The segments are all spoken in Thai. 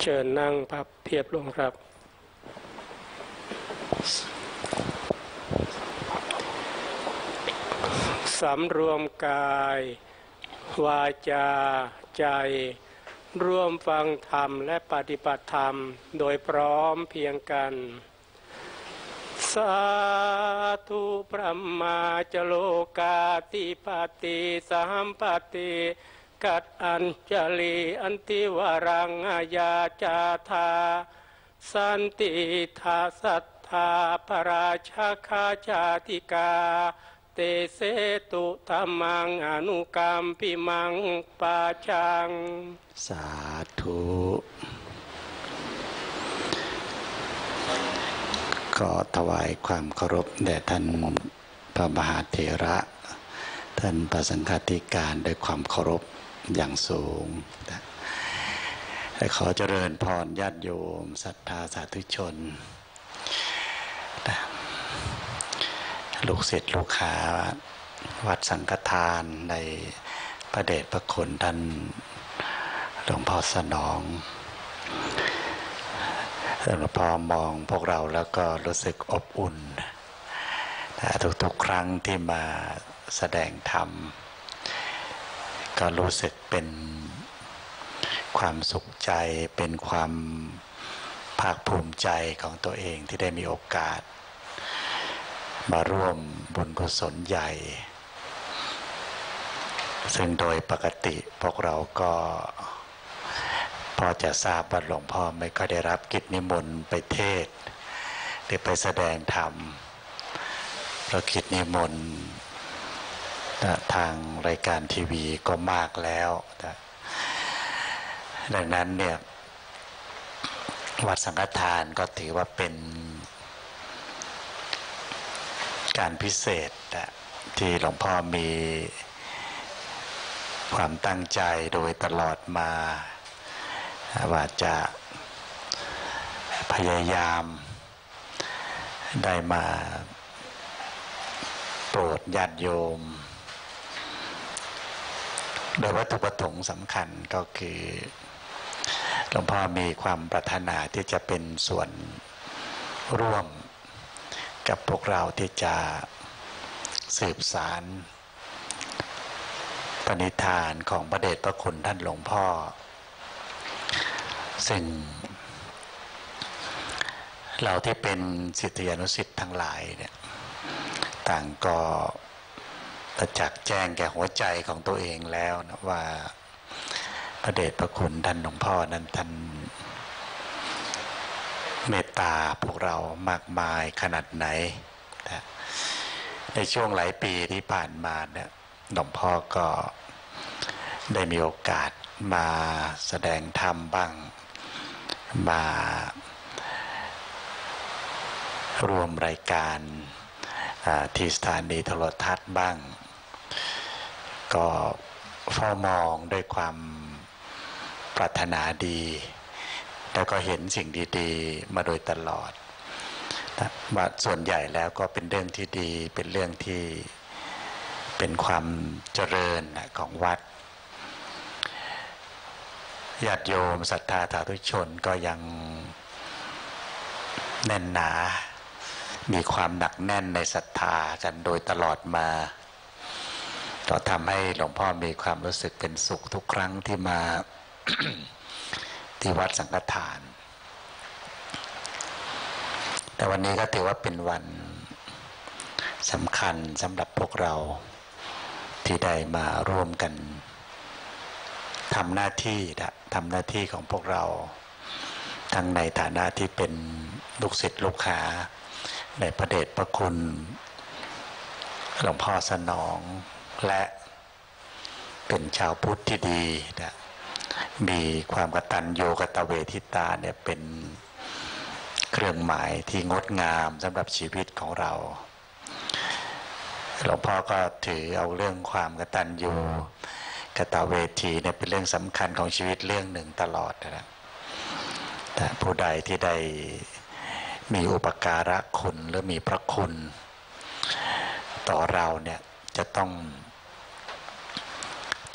เชิญนั่งพับเพียบลงครับสำรวมกายวาจาใจร่วมฟังธรรมและปฏิบัติธรรมโดยพร้อมเพียงกันสาธุพระมาจโลกาติปติสหัมปติกัดอัญจลีอันติวรังอายาจาธาสันติทาสัทธาปราชาคาชาติกาเตเสตุธรรมังอนุกรรมปิมังปาจังสาธุขอถวายความเคารพแด่ท่านพระมหาเถระท่านพระสังฆาธิการด้วยความเคารพอย่างสูงขอเจริญพรญาติโยมศรัทธาสาธุชนลูกศิษย์ลูกหาวัดสังฆทานในพระเดชพระคุณท่านหลวงพ่อสนองพอมองพวกเราแล้วก็รู้สึกอบอุ่นทุกๆครั้งที่มาแสดงธรรมก็รู้สึกเป็นความสุขใจเป็นความภาคภูมิใจของตัวเองที่ได้มีโอกาสมาร่วมบุญกุศลใหญ่ซึ่งโดยปกติพวกเราก็พอจะทราบว่าหลวงพ่อไม่ค่อยได้รับกิจนิมนต์ไปเทศน์หรือไปแสดงธรรมเพราะกิจนิมนต์ทางรายการทีวีก็มากแล้วดังนั้นเนี่ยวัดสังฆทานก็ถือว่าเป็นการพิเศษที่หลวงพ่อมีความตั้งใจโดยตลอดมาว่าจะพยายามได้มาโปรดญาติโยมโดยวัตถุประสงค์สำคัญก็คือหลวงพ่อมีความปรารถนาที่จะเป็นส่วนร่วมกับพวกเราที่จะสืบสารปณิธานของพระเดชพระคุณท่านหลวงพ่อซึ่งเราที่เป็นศิษยานุศิษย์ทั้งหลายเนี่ยต่างก็ประจักษ์แจ้งแก่หัวใจของตัวเองแล้วนะว่าพระเดชพระคุณท่านหลวงพ่อนั้นท่านเมตตาพวกเรามากมายขนาดไหนนะในช่วงหลายปีที่ผ่านมาเนี่ยหลวงพ่อก็ได้มีโอกาสมาแสดงธรรมบ้างมาร่วมรายการที่สถานีโทรทัศน์บ้างก็เฝ้ามองด้วยความปรารถนาดีแล้วก็เห็นสิ่งดีๆมาโดยตลอดว่าส่วนใหญ่แล้วก็เป็นเรื่องที่ดีเป็นเรื่องที่เป็นความเจริญของวัดญาติโยมศรัทธาสาธุชนก็ยังแน่นหนามีความหนักแน่นในศรัทธากันโดยตลอดมาก็ทำให้หลวงพ่อมีความรู้สึกเป็นสุขทุกครั้งที่มา ที่วัดสังฆทานแต่วันนี้ก็ถือว่าเป็นวันสำคัญสำหรับพวกเราที่ได้มาร่วมกันทำหน้าที่ของพวกเราทั้งในฐานะที่เป็นลูกศิษย์ลูกหาในพระเดชพระคุณหลวงพ่อสนองและเป็นชาวพุทธที่ดีนะมีความกตัญญูกตเวทิตาเนี่ยเป็นเครื่องหมายที่งดงามสำหรับชีวิตของเราหลวงพ่อก็ถือเอาเรื่องความกตัญญูกตเวทีเนี่ยเป็นเรื่องสำคัญของชีวิตเรื่องหนึ่งตลอดนะผู้ใดที่ได้มีอุปการะคุณหรือมีพระคุณต่อเราเนี่ยจะต้อง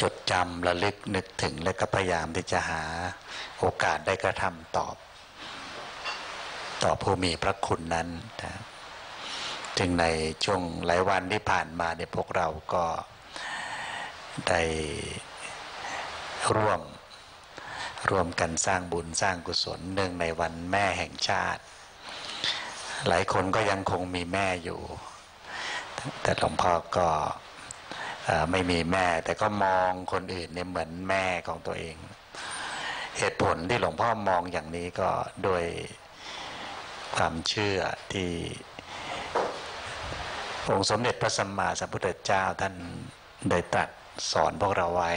จดจำระลึกนึกถึงและก็พยายามที่จะหาโอกาสได้กระทำตอบต่อผู้มีพระคุณนั้นนะถึงในช่วงหลายวันที่ผ่านมาเนี่ยพวกเราก็ได้ร่วมกันสร้างบุญสร้างกุศลเนื่องในวันแม่แห่งชาติหลายคนก็ยังคงมีแม่อยู่แต่หลวงพ่อก็ไม่มีแม่แต่ก็มองคนอื่นเนี่ยเหมือนแม่ของตัวเองเหตุผลที่หลวงพ่อมองอย่างนี้ก็โดยความเชื่อที่องค์สมเด็จพระสัมมาสัมพุทธเจ้าท่านได้ตรัสสอนพวกเราไว้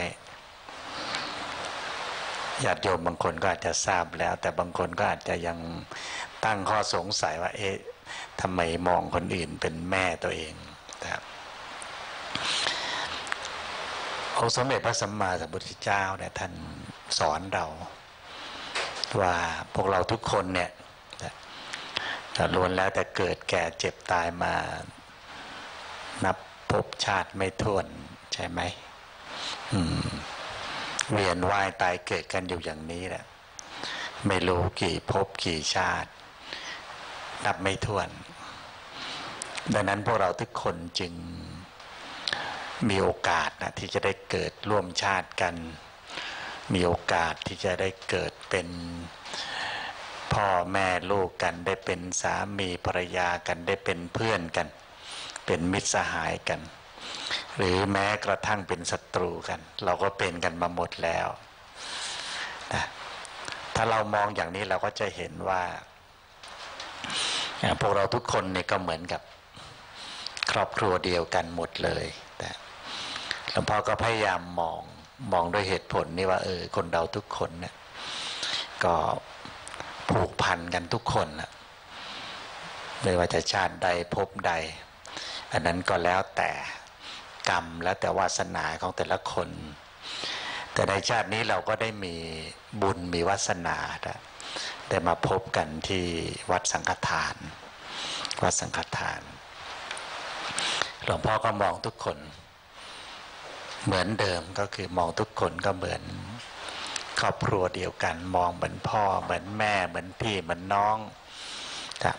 ญาติโยมบางคนก็อาจจะทราบแล้วแต่บางคนก็อาจจะยังตั้งข้อสงสัยว่าเอ๊ะทำไมมองคนอื่นเป็นแม่ตัวเองนะครับองค์สมเด็จพระสัมมาสัมพุทธเจ้าเนี่ยท่านสอนเราว่าพวกเราทุกคนเนี่ยล้วนแล้วแต่เกิดแก่เจ็บตายมานับภพชาติไม่ถ้วนใช่ไหมเวียนว่ายตายเกิดกันอยู่อย่างนี้แหละไม่รู้กี่ภพกี่ชาตินับไม่ถ้วนดังนั้นพวกเราทุกคนจึงมีโอกาสนะที่จะได้เกิดร่วมชาติกันมีโอกาสที่จะได้เกิดเป็นพ่อแม่ลูกกันได้เป็นสามีภรรยากันได้เป็นเพื่อนกันเป็นมิตรสหายกันหรือแม้กระทั่งเป็นศัตรูกันเราก็เป็นกันมาหมดแล้วนะถ้าเรามองอย่างนี้เราก็จะเห็นว่าพวกเราทุกคนเนี่ยก็เหมือนกับครอบครัวเดียวกันหมดเลยนะหลวงพ่อก็พยายามมองด้วยเหตุผลนี่ว่าคนเราทุกคนเนี่ยก็ผูกพันกันทุกคนนะไม่ว่าจะชาติใดภพใดอันนั้นก็แล้วแต่กรรมแล้วแต่วาสนาของแต่ละคนแต่ในชาตินี้เราก็ได้มีบุญมีวาสนาได้มาพบกันที่วัดสังฆทานวัดสังฆทานหลวงพ่อก็มองทุกคนเหมือนเดิมก็คือมองทุกคนก็เหมือนครอบครัวเดียวกันมองเหมือนพ่อเหมือนแม่เหมือนพี่เหมือนน้อง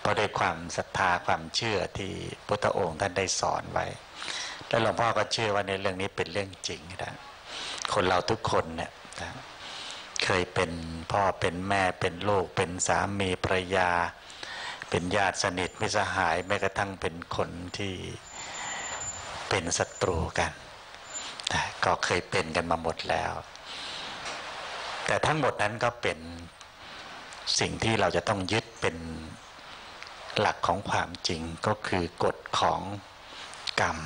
เพราะด้วยความศรัทธาความเชื่อที่พุทธองค์ท่านได้สอนไว้และหลวงพ่อก็เชื่อว่าในเรื่องนี้เป็นเรื่องจริงนะคนเราทุกคนเนี่ยเคยเป็นพ่อเป็นแม่เป็นลูกเป็นสามีภรรยาเป็นญาติสนิทมิตรสหายแม้กระทั่งเป็นคนที่เป็นศัตรูกันก็เคยเป็นกันมาหมดแล้วแต่ทั้งหมดนั้นก็เป็นสิ่งที่เราจะต้องยึดเป็นหลักของความจริงก็คือกฎของกรรม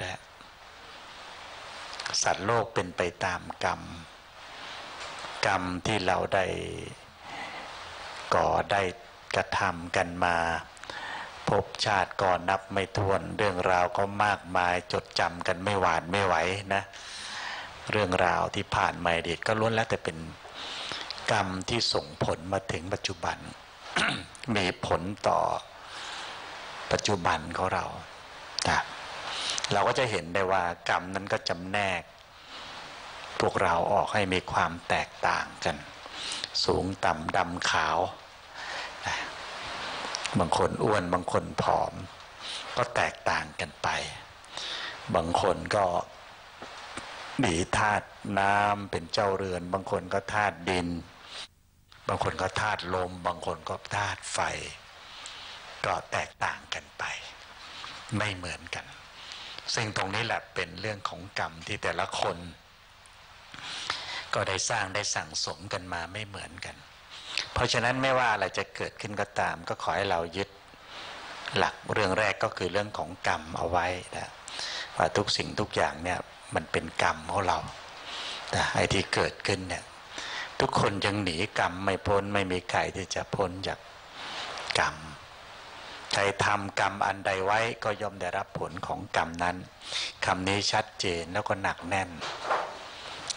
และสัตว์โลกเป็นไปตามกรรมที่เราได้ก่อได้กระทำกันมาภพชาติก่อนนับไม่ถ้วนเรื่องราวก็มากมายจดจำกันไม่หวาดไม่ไหวนะเรื่องราวที่ผ่านมาอดีตก็ล้วนแล้วแต่เป็นกรรมที่ส่งผลมาถึงปัจจุบัน มีผลต่อปัจจุบันของเราเราก็จะเห็นได้ว่ากรรมนั้นก็จำแนกพวกเราออกให้มีความแตกต่างกันสูงต่ำดำขาวบางคนอ้วนบางคนผอมก็แตกต่างกันไปบางคนก็หนีธาตุน้ำเป็นเจ้าเรือนบางคนก็ธาตุดินบางคนก็ธาตุลมบางคนก็ธาตุไฟก็แตกต่างกันไปไม่เหมือนกันซึ่งตรงนี้แหละเป็นเรื่องของกรรมที่แต่ละคนก็ได้สร้างได้สั่งสมกันมาไม่เหมือนกันเพราะฉะนั้นไม่ว่าอะไรจะเกิดขึ้นก็ตามก็ขอให้เรายึดหลักเรื่องแรกก็คือเรื่องของกรรมเอาไว้นะว่าทุกสิ่งทุกอย่างเนี่ยมันเป็นกรรมของเราแต่ไอ้ที่เกิดขึ้นเนี่ยทุกคนยังหนีกรรมไม่พ้นไม่มีใครที่จะพ้นจากกรรมใครทำกรรมอันใดไว้ก็ย่อมได้รับผลของกรรมนั้นคำนี้ชัดเจนแล้วก็หนักแน่น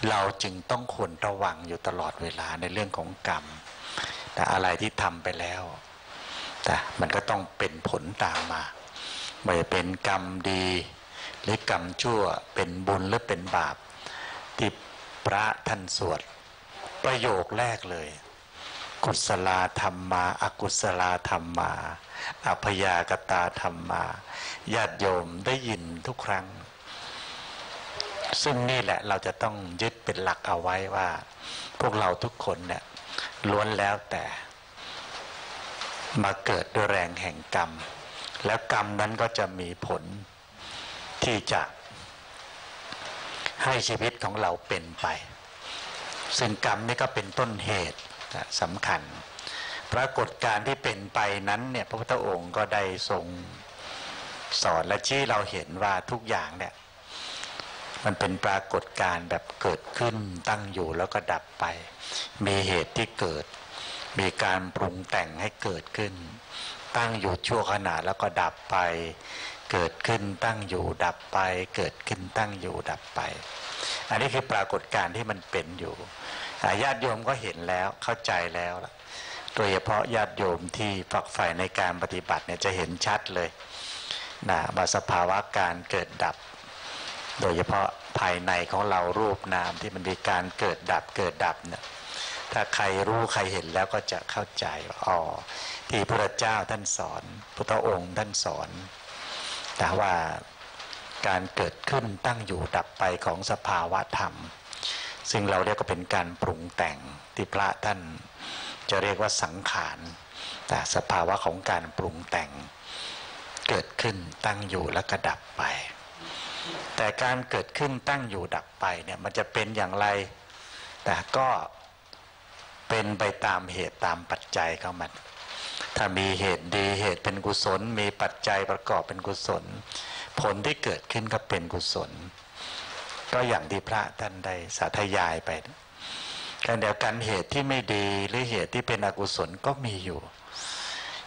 เราจึงต้องควรระวังอยู่ตลอดเวลาในเรื่องของกรรมแต่อะไรที่ทำไปแล้วแต่มันก็ต้องเป็นผลตามมาไม่เป็นกรรมดี หรือกรรมชั่วเป็นบุญหรือเป็นบาปที่พระท่านสวดประโยคแรกเลยกุศลธรรมมาอกุศลธรรมมาอัพยากตาธรรมมาญาติโยมได้ยินทุกครั้งซึ่งนี่แหละเราจะต้องยึดเป็นหลักเอาไว้ว่าพวกเราทุกคนเนี่ยล้วนแล้วแต่มาเกิดด้วยแรงแห่งกรรมแล้วกรรมนั้นก็จะมีผลที่จะให้ชีวิตของเราเป็นไปซึ่งกรรมนี่ก็เป็นต้นเหตุสำคัญปรากฏการณ์ที่เป็นไปนั้นเนี่ยพระพุทธองค์ก็ได้ทรงสอนและชี้เราเห็นว่าทุกอย่างเนี่ยมันเป็นปรากฏการณ์แบบเกิดขึ้นตั้งอยู่แล้วก็ดับไปมีเหตุที่เกิดมีการปรุงแต่งให้เกิดขึ้นตั้งอยู่ชั่วขณะแล้วก็ดับไปเกิดขึ้นตั้งอยู่ดับไปเกิดขึ้นตั้งอยู่ดับไปอันนี้คือปรากฏการณ์ที่มันเป็นอยู่ญาติโยมก็เห็นแล้วเข้าใจแล้วล่ะโดยเฉพาะญาติโยมที่ฝักใฝ่ในการปฏิบัติเนี่ยจะเห็นชัดเลยนะว่าสภาวะการเกิดดับโดยเฉพาะภายในของเรารูปนามที่มันมีการเกิดดับเกิดดับเนี่ยถ้าใครรู้ใครเห็นแล้วก็จะเข้าใจอ๋อที่พระเจ้าท่านสอนพุทธองค์ท่านสอนแต่ว่าการเกิดขึ้นตั้งอยู่ดับไปของสภาวะธรรมซึ่งเราเรียกก็เป็นการปรุงแต่งที่พระท่านจะเรียกว่าสังขารแต่สภาวะของการปรุงแต่งเกิดขึ้นตั้งอยู่แล้วก็ดับไปแต่การเกิดขึ้นตั้งอยู่ดับไปเนี่ยมันจะเป็นอย่างไรแต่ก็เป็นไปตามเหตุตามปัจจัยของมันถ้ามีเหตุดีเหตุเป็นกุศลมีปัจจัยประกอบเป็นกุศลผลที่เกิดขึ้นก็เป็นกุศลก็อย่างที่พระท่านได้สาธยายไปการเดียวกันเหตุที่ไม่ดีหรือเหตุที่เป็นอกุศลก็มีอยู่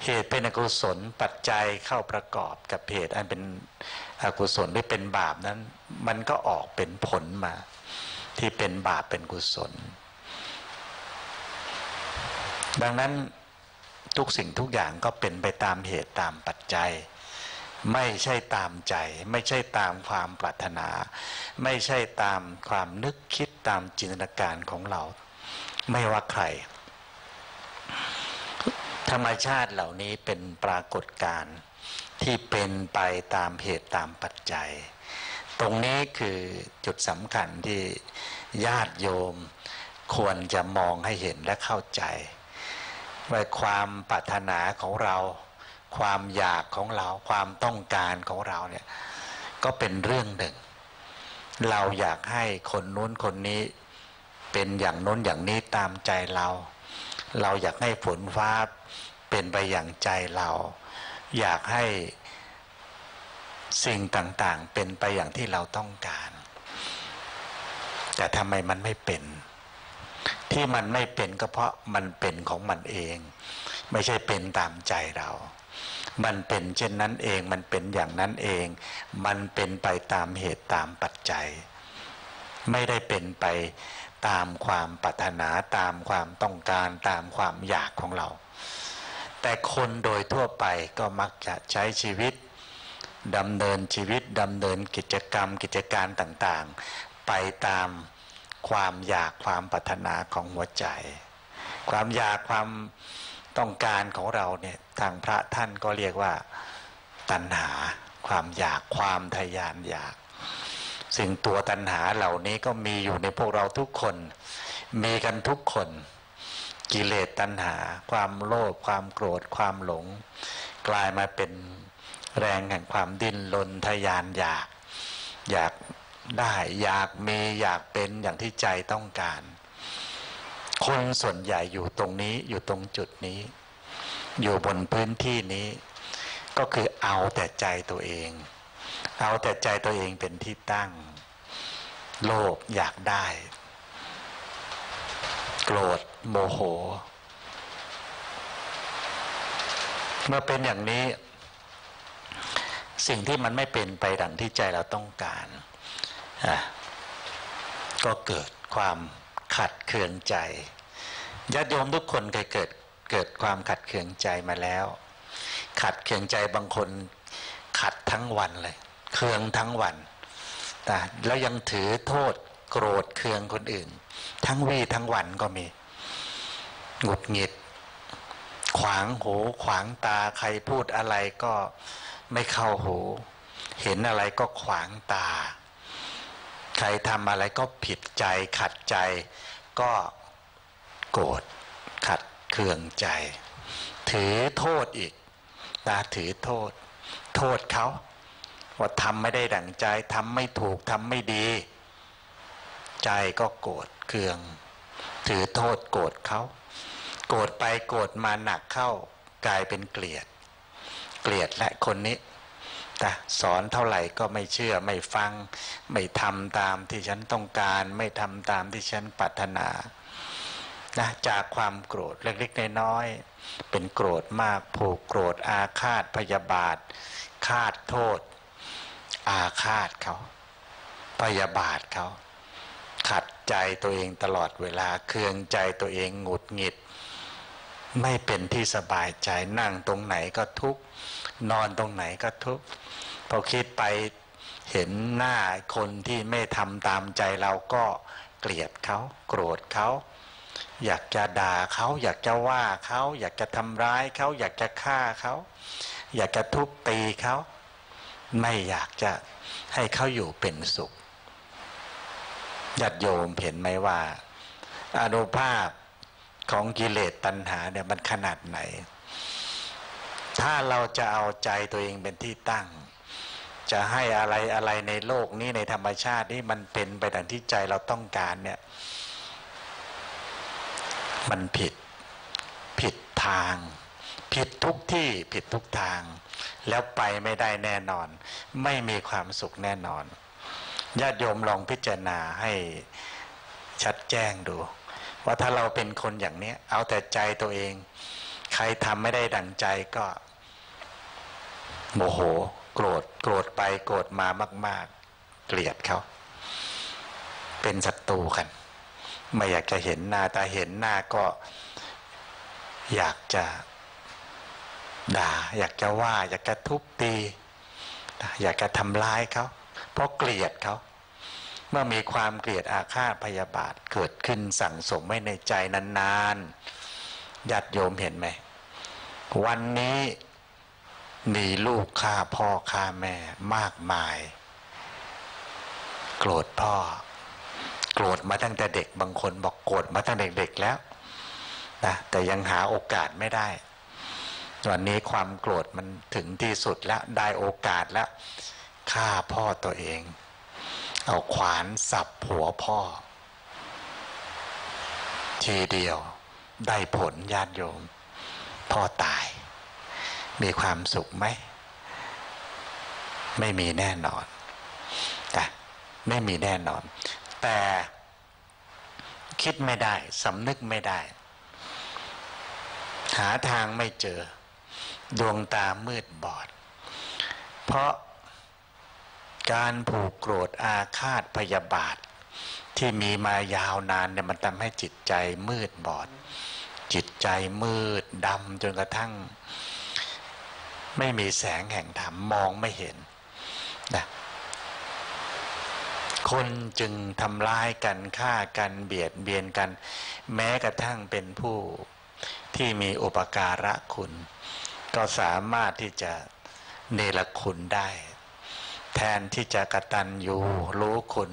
เหตุเป็นอกุศลปัจจัยเข้าประกอบกับเหตุอันเป็นอกุศลหรือเป็นบาปนั้นมันก็ออกเป็นผลมาที่เป็นบาปเป็นกุศลดังนั้นทุกสิ่งทุกอย่างก็เป็นไปตามเหตุตามปัจจัยไม่ใช่ตามใจไม่ใช่ตามความปรารถนาไม่ใช่ตามความนึกคิดตามจินตนาการของเราไม่ว่าใครธรรมชาติเหล่านี้เป็นปรากฏการณ์ที่เป็นไปตามเหตุตามปัจจัยตรงนี้คือจุดสำคัญที่ญาติโยมควรจะมองให้เห็นและเข้าใจว่าความปรารถนาของเราความอยากของเราความต้องการของเราเนี่ยก็เป็นเรื่องหนึ่งเราอยากให้คนนู้นคนนี้เป็นอย่างนู้นอย่างนี้ตามใจเราเราอยากให้ฝนฟ้าเป็นไปอย่างใจเราอยากให้สิ่งต่างๆเป็นไปอย่างที่เราต้องการแต่ทำไมมันไม่เป็นที่มันไม่เป็นก็เพราะมันเป็นของมันเองไม่ใช่เป็นตามใจเรามันเป็นเช่นนั้นเองมันเป็นอย่างนั้นเองมันเป็นไปตามเหตุตามปัจจัยไม่ได้เป็นไปตามความปรารถนาตามความต้องการตามความอยากของเราแต่คนโดยทั่วไปก็มักจะใช้ชีวิตดำเนินชีวิตดำเนินกิจกรรมกิจการต่างๆไปตามความอยากความปรารถนาของหัวใจความอยากความต้องการของเราเนี่ยทางพระท่านก็เรียกว่าตัณหาความอยากความทะยานอยากซึ่งตัวตัณหาเหล่านี้ก็มีอยู่ในพวกเราทุกคนมีกันทุกคนกิเลสตัณหาความโลภความโกรธความหลงกลายมาเป็นแรงแห่งความดิ้นรนทะยานอยากอยากได้อยากมีอยากเป็นอย่างที่ใจต้องการคนส่วนใหญ่อยู่ตรงนี้อยู่ตรงจุดนี้อยู่บนพื้นที่นี้ก็คือเอาแต่ใจตัวเองเอาแต่ใจตัวเองเป็นที่ตั้งโลภอยากได้โกรธโมโหเมื่อเป็นอย่างนี้สิ่งที่มันไม่เป็นไปดังที่ใจเราต้องการก็เกิดความขัดเคืองใจญาติโยมทุกคนเคยเกิดความขัดเคืองใจมาแล้วขัดเคืองใจบางคนขัดทั้งวันเลย เคืองทั้งวันแต่แล้วยังถือโทษโกรธเคืองคนอื่นทั้งวี่ทั้งวันก็มีหงุดหงิดขวางหูขวางตาใครพูดอะไรก็ไม่เข้าหูเห็นอะไรก็ขวางตาใครทำอะไรก็ผิดใจขัดใจก็โกรธขัดเคืองใจถือโทษอีกนะถือโทษเขาว่าทำไม่ได้ดั่งใจทำไม่ถูกทำไม่ดีใจก็โกรธเคืองถือโทษโกรธเขาโกรธไปโกรธมาหนักเข้ากลายเป็นเกลียดและคนนี้แต่สอนเท่าไหร่ก็ไม่เชื่อไม่ฟังไม่ทำตามที่ฉันต้องการไม่ทำตามที่ฉันปรารถนานะจากความโกรธเล็กๆน้อยๆเป็นโกรธมากผูกโกรธอาฆาตพยาบาทคาดโทษอาฆาตเขาพยาบาทเขาขัดใจตัวเองตลอดเวลาเคืองใจตัวเองหงุดหงิดไม่เป็นที่สบายใจนั่งตรงไหนก็ทุกข์นอนตรงไหนก็ทุกข์พอคิดไปเห็นหน้าคนที่ไม่ทำตามใจเราก็เกลียดเขาโกรธเขาอยากจะด่าเขาอยากจะว่าเขาอยากจะทำร้ายเขาอยากจะฆ่าเขาอยากจะทุบตีเขาไม่อยากจะให้เขาอยู่เป็นสุขญาติโยมเห็นไหมว่าอนุภาพของกิเลสตัณหาเนี่ยมันขนาดไหนถ้าเราจะเอาใจตัวเองเป็นที่ตั้งจะให้อะไรอะไรในโลกนี้ในธรรมชาตินี่มันเป็นไปดังที่ใจเราต้องการเนี่ยมันผิดทางผิดทุกที่ผิดทุกทางแล้วไปไม่ได้แน่นอนไม่มีความสุขแน่นอนญาติโยมลองพิจารณาให้ชัดแจ้งดูว่าถ้าเราเป็นคนอย่างนี้เอาแต่ใจตัวเองใครทำไม่ได้ดั่งใจก็โมโหโกรธไปโกรธมามากๆเกลียดเขาเป็นศัตรูกันไม่อยากจะเห็นหน้าแต่เห็นหน้าก็อยากจะด่าอยากจะว่าอยากจะทุบตีอยากจะทำร้ายเขาเพราะเกลียดเขาเมื่อมีความเกลียดอาฆาตพยาบาทเกิดขึ้นสั่งสมไว้ในใจนานๆญาติโยมเห็นไหมวันนี้มีลูกฆ่าพ่อฆ่าแม่มากมายโกรธพ่อโกรธมาตั้งแต่เด็กบางคนบอกโกรธมาตั้งแต่เด็กแล้วนะแต่ยังหาโอกาสไม่ได้วันนี้ความโกรธมันถึงที่สุดแล้วได้โอกาสแล้วฆ่าพ่อตัวเองเอาขวานสับหัวพ่อทีเดียวได้ผลญาติโยมพ่อตายมีความสุขไหมไม่มีแน่นอนไม่มีแน่นอนแต่คิดไม่ได้สำนึกไม่ได้หาทางไม่เจอดวงตามืดบอดเพราะการผูกโกรธอาฆาตพยาบาทที่มีมายาวนานเนี่ยมันทำให้จิตใจมืดบอดจิตใจมืดดำจนกระทั่งไม่มีแสงแห่งธรรมมองไม่เห็นนะคนจึงทำร้ายกันฆ่ากันเบียดเบียนกันแม้กระทั่งเป็นผู้ที่มีอุปการะคุณก็สามารถที่จะเนรคุณได้แทนที่จะกตัญญูรู้คุณ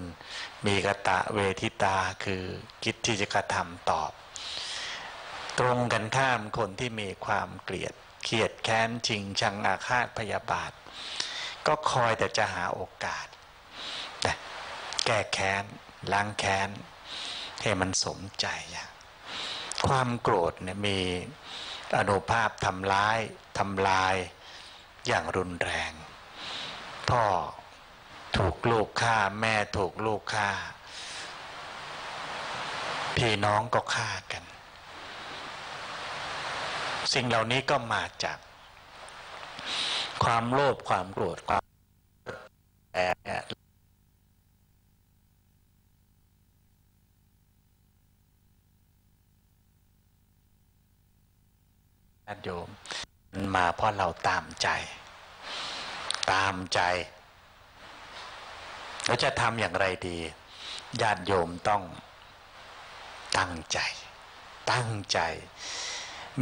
มีกตเวทิตาคือคิดที่จะกระทำตอบตรงกันข้ามคนที่มีความเกลียดแค้นชิงชังอาฆาตพยาบาทก็คอยแต่จะหาโอกาสแก้แค้นล้างแค้นให้มันสมใจความโกรธเนี่ยมีอนุภาพทำร้ายทำลายอย่างรุนแรงพ่อถูกลูกฆ่าแม่ถูกลูกฆ่าพี่น้องก็ฆ่ากันสิ่งเหล่านี้ก็มาจากความโลภความโกรธความแอบโยมมาเพราะเราตามใจ เราจะทำอย่างไรดีญาติโยมต้องตั้งใจ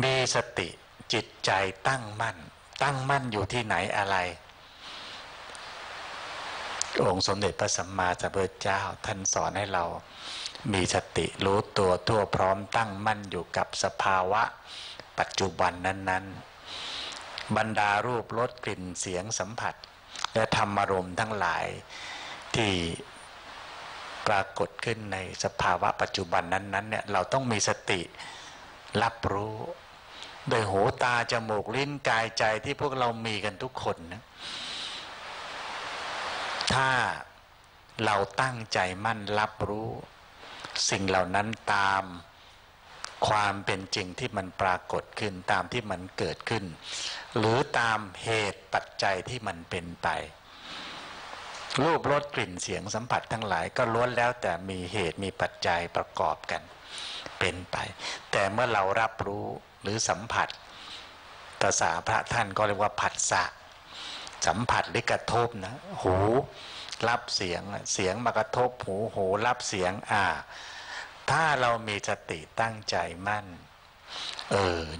มีสติจิตใจตั้งมั่นอยู่ที่ไหนอะไรองค์สมเด็จพระสัมมาสัมพุทธเจ้าท่านสอนให้เรามีสติรู้ตัวทั่วพร้อมตั้งมั่นอยู่กับสภาวะปัจจุบันนั้นๆบรรดารูปรสกลิ่นเสียงสัมผัสและธรรมารมณ์ทั้งหลายที่ปรากฏขึ้นในสภาวะปัจจุบันนั้นๆเนี่ยเราต้องมีสติรับรู้โดยหูตาจมูกลิ้นกายใจที่พวกเรามีกันทุกคนนะถ้าเราตั้งใจมั่นรับรู้สิ่งเหล่านั้นตามความเป็นจริงที่มันปรากฏขึ้นตามที่มันเกิดขึ้นหรือตามเหตุปัจจัยที่มันเป็นไปรูปรสกลิ่นเสียงสัมผัสทั้งหลายก็ล้วนแล้วแต่มีเหตุมีปัจจัยประกอบกันเป็นไปแต่เมื่อเรารับรู้หรือสัมผัสภาษาพระท่านก็เรียกว่าผัสสะสัมผัสหรือกระทบนะหูรับเสียงมากระทบหูรับเสียงถ้าเรามีสติตั้งใจมั่น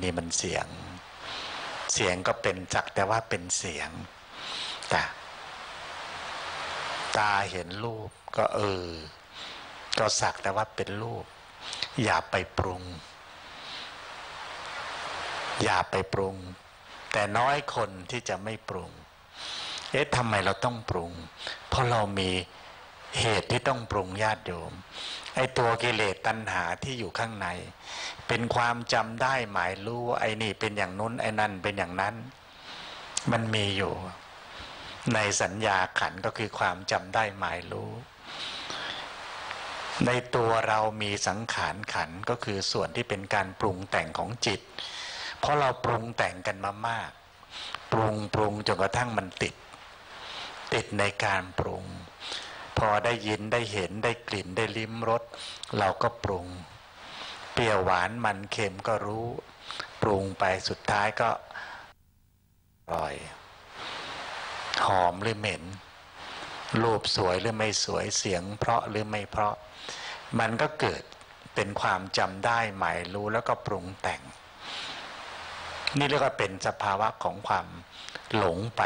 นี่มันเสียงก็เป็นจักแต่ว่าเป็นเสียงแต่ตาเห็นรูปก็ก็สักแต่ว่าเป็นรูปอย่าไปปรุงแต่น้อยคนที่จะไม่ปรุงทำไมเราต้องปรุงเพราะเรามีเหตุที่ต้องปรุงญาติโยมไอ้ตัวกิเลสตัณหาที่อยู่ข้างในเป็นความจำได้หมายรู้ไอ้นี่เป็นอย่างนู้นไอ้นั่นเป็นอย่างนั้นมันมีอยู่ในสัญญาขันธ์ก็คือความจำได้หมายรู้ในตัวเรามีสังขารขันธ์ก็คือส่วนที่เป็นการปรุงแต่งของจิตเพราะเราปรุงแต่งกันมามากปรุงจนกระทั่งมันติดในการปรุงพอได้ยินได้เห็นได้กลิ่นได้ลิ้มรสเราก็ปรุงเปรี้ยวหวานมันเค็มก็รู้ปรุงไปสุดท้ายก็อร่อยหอมหรือเหม็นรูปสวยหรือไม่สวยเสียงเพราะหรือไม่เพราะมันก็เกิดเป็นความจำได้หมายรู้แล้วก็ปรุงแต่งนี่เรียกว่าเป็นสภาวะของความหลงไป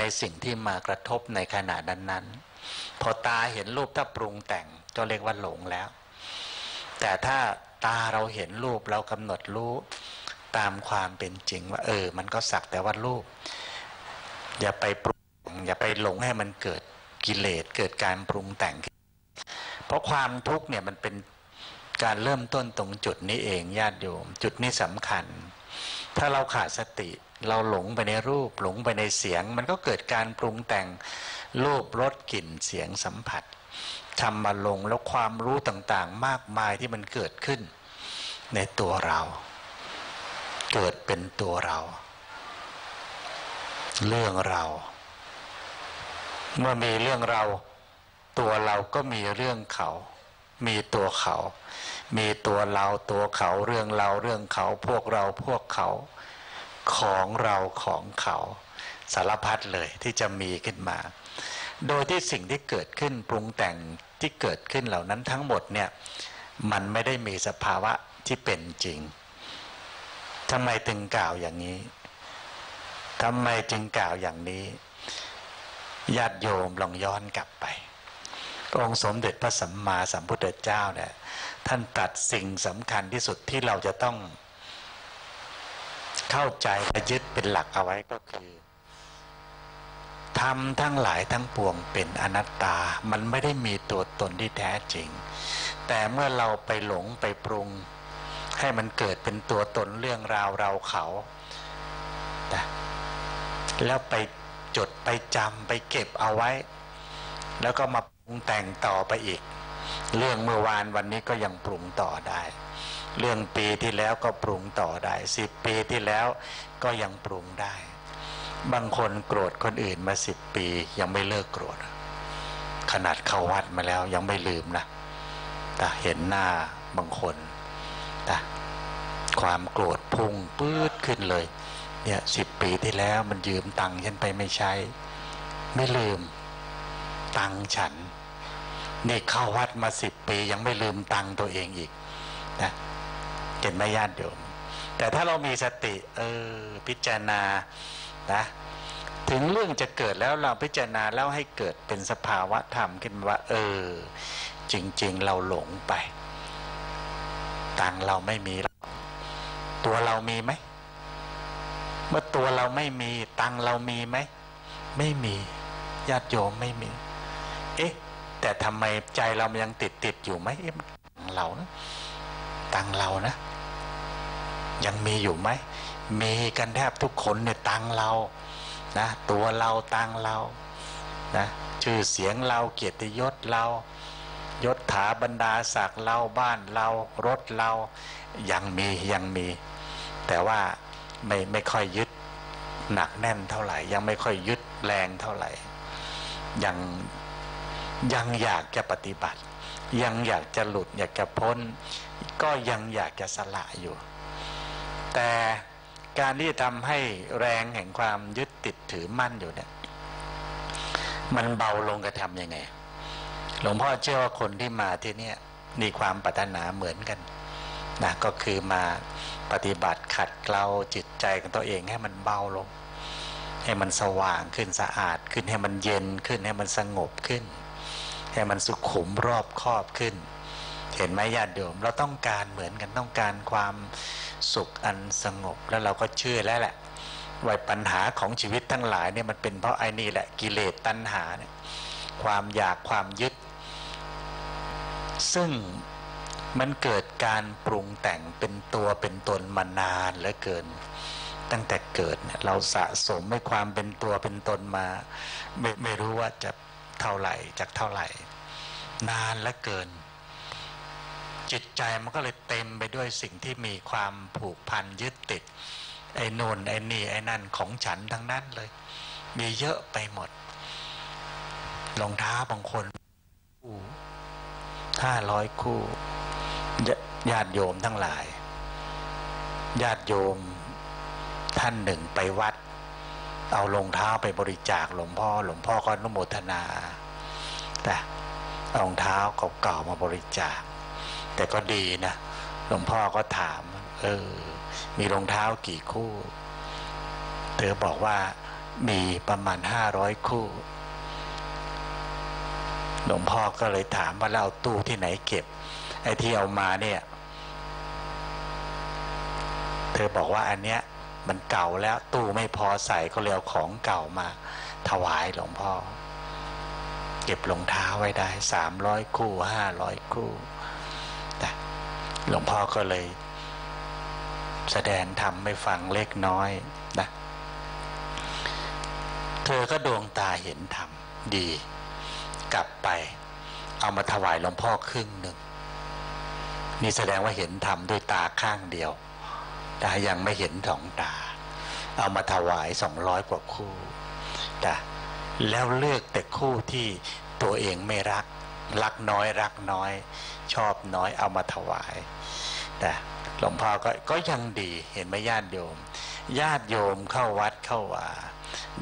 ในสิ่งที่มากระทบในขณะนั้นๆพอตาเห็นรูปถ้าปรุงแต่งก็เรียกว่าหลงแล้วแต่ถ้าตาเราเห็นรูปเรากำหนดรู้ตามความเป็นจริงว่ามันก็สักแต่ว่ารูปอย่าไปปรุงอย่าไปหลงให้มันเกิดกิเลสเกิดการปรุงแต่งเพราะความทุกข์เนี่ยมันเป็นการเริ่มต้นตรงจุดนี้เองญาติโยมจุดนี้สำคัญถ้าเราขาดสติเราหลงไปในรูปหลงไปในเสียงมันก็เกิดการปรุงแต่งรูปรสกลิ่นเสียงสัมผัสทำมาลงแล้วความรู้ต่างๆมากมายที่มันเกิดขึ้นในตัวเราเกิดเป็นตัวเราเรื่องเราเมื่อมีเรื่องเราตัวเราก็มีเรื่องเขามีตัวเขามีตัวเราตัวเขาเรื่องเราเรื่องเขาพวกเราพวกเขาของเราของเขาสารพัดเลยที่จะมีขึ้นมาโดยที่สิ่งที่เกิดขึ้นปรุงแต่งที่เกิดขึ้นเหล่านั้นทั้งหมดเนี่ยมันไม่ได้มีสภาวะที่เป็นจริงทำไมจึงกล่าวอย่างนี้ญาติโยมลองย้อนกลับไปองค์สมเด็จพระสัมมาสัมพุทธเจ้าเนี่ยท่านตรัสสิ่งสำคัญที่สุดที่เราจะต้องเข้าใจและยึดเป็นหลักเอาไว้ก็คือธรรมทั้งหลายทั้งปวงเป็นอนัตตามันไม่ได้มีตัวตนที่แท้จริงแต่เมื่อเราไปหลงไปปรุงให้มันเกิดเป็นตัวตนเรื่องราวเราเขาแล้วไปจดไปจำไปเก็บเอาไว้แล้วก็มาปรุงแต่งต่อไปอีกเรื่องเมื่อวานวันนี้ก็ยังปรุงต่อได้เรื่องปีที่แล้วก็ปรุงต่อได้10ปีที่แล้วก็ยังปรุงได้บางคนโกรธคนอื่นมา10ปียังไม่เลิกโกรธขนาดเข้าวัดมาแล้วยังไม่ลืมนะแต่เห็นหน้าบางคนนะความโกรธพุ่งปื๊ดขึ้นเลยเนี่ย10ปีที่แล้วมันยืมตังค์ฉันไปไม่ใช้ ไม่ลืมตังฉันนี่เข้าวัดมา10 ปียังไม่ลืมตังตัวเองอีกนะเห็นไหมญาติโยมแต่ถ้าเรามีสติพิจารณานะถึงเรื่องจะเกิดแล้วเราพิจารณาแล้วให้เกิดเป็นสภาวะธรรมขึ้นว่าจริงๆเราหลงไปตังเราไม่มีตัวเรามีไหมเมื่อตัวเราไม่มีตังเรามีไหมไม่มีญาติโยมไม่มีแต่ทำไมใจเรายังติดอยู่ไหมตังเรานะตังเรานะยังมีอยู่ไหมมีกันแทบทุกคนเนี่ยตังเรานะตัวเราตังเรานะชื่อเสียงเราเกียรติยศเรายศถาบรรดาศักดิ์เราบ้านเรารถเรายังมีแต่ว่าไม่ค่อยยึดหนักแน่นเท่าไหร่ยังไม่ค่อยยึดแรงเท่าไหร่ยังอยากจะปฏิบัติยังอยากจะหลุดอยากจะพ้นก็ยังอยากจะสละอยู่แต่การที่ทำให้แรงแห่งความยึดติดถือมั่นอยู่เนี่ยมันเบาลงกระทำยังไงหลวงพ่อเชื่อว่าคนที่มาที่นี่มีความปรารถนาเหมือนกันนะก็คือมาปฏิบัติขัดเกลาจิตใจของตัวเองให้มันเบาลงให้มันสว่างขึ้นสะอาดขึ้นให้มันเย็นขึ้นให้มันสงบขึ้นให้มันสุขุมรอบคอบขึ้นเห็นไหมญาติโยมเราต้องการเหมือนกันต้องการความสุขอันสงบแล้วเราก็เชื่อแล้วแหละว่าปัญหาของชีวิตทั้งหลายเนี่ยมันเป็นเพราะไอ้นี่แหละกิเลสตัณหาเนี่ยความอยากความยึดซึ่งมันเกิดการปรุงแต่งเป็นตัวเป็นตนมานานเหลือเกินตั้งแต่เกิดเนี่ยเราสะสมให้ความเป็นตัวเป็นตนมาไม่รู้ว่าจะเท่าไหร่จากเท่าไหร่นานเหลือเกินจิตใจมันก็เลยเต็มไปด้วยสิ่งที่มีความผูกพันยึดติดไอ้โน่นไอ้นี่ไอ้นั่นของฉันทั้งนั้นเลยมีเยอะไปหมดรองเท้าบางคน500 คู่ญาติโยมทั้งหลายญาติโยมท่านหนึ่งไปวัดเอารองเท้าไปบริจาคหลวงพ่อก็อนุโมทนาแต่รองเท้าเก่าๆมาบริจาคแต่ก็ดีนะหลวงพ่อก็ถามมีรองเท้ากี่คู่เธอบอกว่ามีประมาณ500 คู่หลวงพ่อก็เลยถามว่าแล้วเอาตู้ที่ไหนเก็บไอ้ที่เอามาเนี่ยเธอบอกว่าอันเนี้ยมันเก่าแล้วตู้ไม่พอใส่ก็เลยเอาของเก่ามาถวายหลวงพ่อเก็บรองเท้าไว้ได้300 คู่500 คู่แต่หลวงพ่อก็เลยแสดงธรรมให้ฟังเล็กน้อยนะเธอก็ดวงตาเห็นธรรมดีกลับไปเอามาถวายหลวงพ่อครึ่งหนึ่งนี่แสดงว่าเห็นธรรมด้วยตาข้างเดียวแต่ยังไม่เห็น2 ตาเอามาถวาย200 กว่าคู่แต่แล้วเลือกแต่คู่ที่ตัวเองไม่รักน้อยชอบน้อยเอามาถวายแต่หลวงพ่อก็ยังดีเห็นไหมญาติโยมเข้าวัดเข้าว่า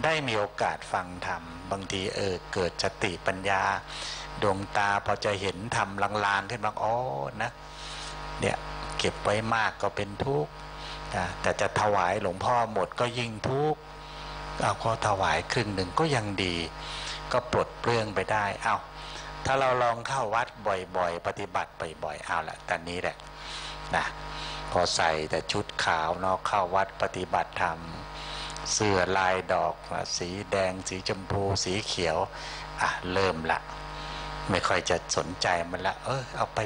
ได้มีโอกาสฟังธรรมบางทีเกิดสติปัญญาดวงตาพอจะเห็นธรรมลางๆขึ้นบ้างนะเนี่ยเก็บไว้มากก็เป็นทุกข์แต่จะถวายหลวงพ่อหมดก็ยิ่งทุกข์เอาก็ถวายครึ่งหนึ่งก็ยังดีก็ปลดเปลื้องไปได้เอาถ้าเราลองเข้าวัดบ่อยๆปฏิบัติบ่อยๆเอาละตอนนี้แหละนะพอใส่แต่ชุดขาวเนาะเข้าวัดปฏิบัติธรรมเสื้อลายดอกสีแดงสีชมพูสีเขียวเริ่มละไม่ค่อยจะสนใจมันละเอาไป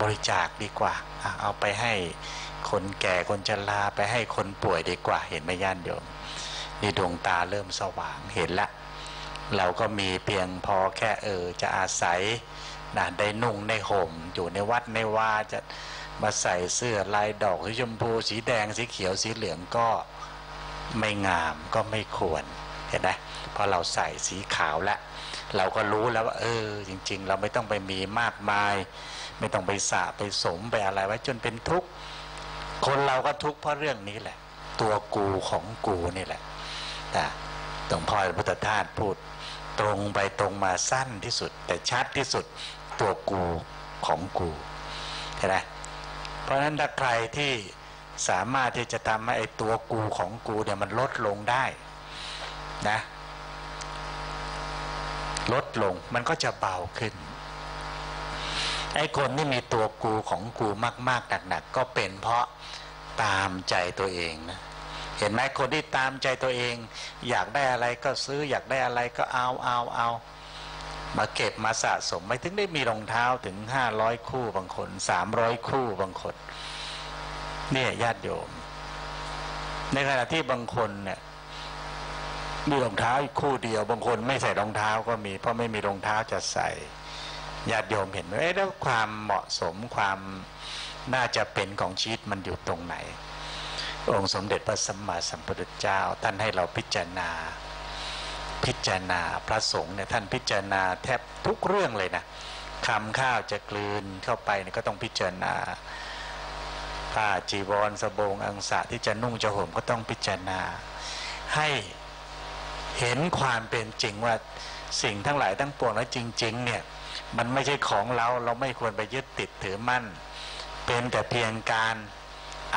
บริจาคดีกว่าเอาไปให้คนแก่คนชราไปให้คนป่วยดีกว่าเห็นไหมญาติโยมนี่ดวงตาเริ่มสว่างเห็นละเราก็มีเพียงพอแค่จะอาศัยได้นุ่งได้ห่มอยู่ในวัดในว่าจะมาใส่เสื้อลายดอกสีชมพูสีแดงสีเขียวสีเหลืองก็ไม่งามก็ไม่ควรเห็นไหมพอเราใส่สีขาวแล้วเราก็รู้แล้วว่าจริงๆเราไม่ต้องไปมีมากมายไม่ต้องไปสะไปสมไปอะไรไว้จนเป็นทุกข์คนเราก็ทุกข์เพราะเรื่องนี้แหละตัวกูของกูนี่แหละ หลวงพ่อพุทธทาสพูดตรงไปตรงมาสั้นที่สุดแต่ชัดที่สุดตัวกูของกูใช่ไหมเพราะฉะนั้นถ้าใครที่สามารถที่จะทำให้ไอ้ตัวกูของกูเนี่ยมันลดลงได้นะลดลงมันก็จะเบาขึ้นไอ้คนที่มีตัวกูของกูมากๆหนักๆก็เป็นเพราะตามใจตัวเองนะเห็นไหมคนที่ตามใจตัวเองอยากได้อะไรก็ซื้ออยากได้อะไรก็เอามาเก็บมาสะสมไม่ถึงได้มีรองเท้าถึง500คู่บางคน300คู่บางคนเนี่ยญาติโยมในขณะที่บางคนเนี่ยมีรองเท้าอีกคู่เดียวบางคนไม่ใส่รองเท้าก็มีเพราะไม่มีรองเท้าจะใส่ญาติโยมเห็นไหมแล้วความเหมาะสมความน่าจะเป็นของชีวิตมันอยู่ตรงไหนองค์สมเด็จพระสัมมาสัมพุทธเจ้าท่านให้เราพิจารณาพระสงฆ์เนี่ยท่านพิจารณาแทบทุกเรื่องเลยนะคำข้าวจะกลืนเข้าไปเนี่ยก็ต้องพิจารณาผ้าจีวรสบงอังสะที่จะนุ่งจะห่มก็ต้องพิจารณาให้เห็นความเป็นจริงว่าสิ่งทั้งหลายทั้งปวงแล้วจริงๆเนี่ยมันไม่ใช่ของเราไม่ควรไปยึดติดถือมั่นเป็นแต่เพียงการ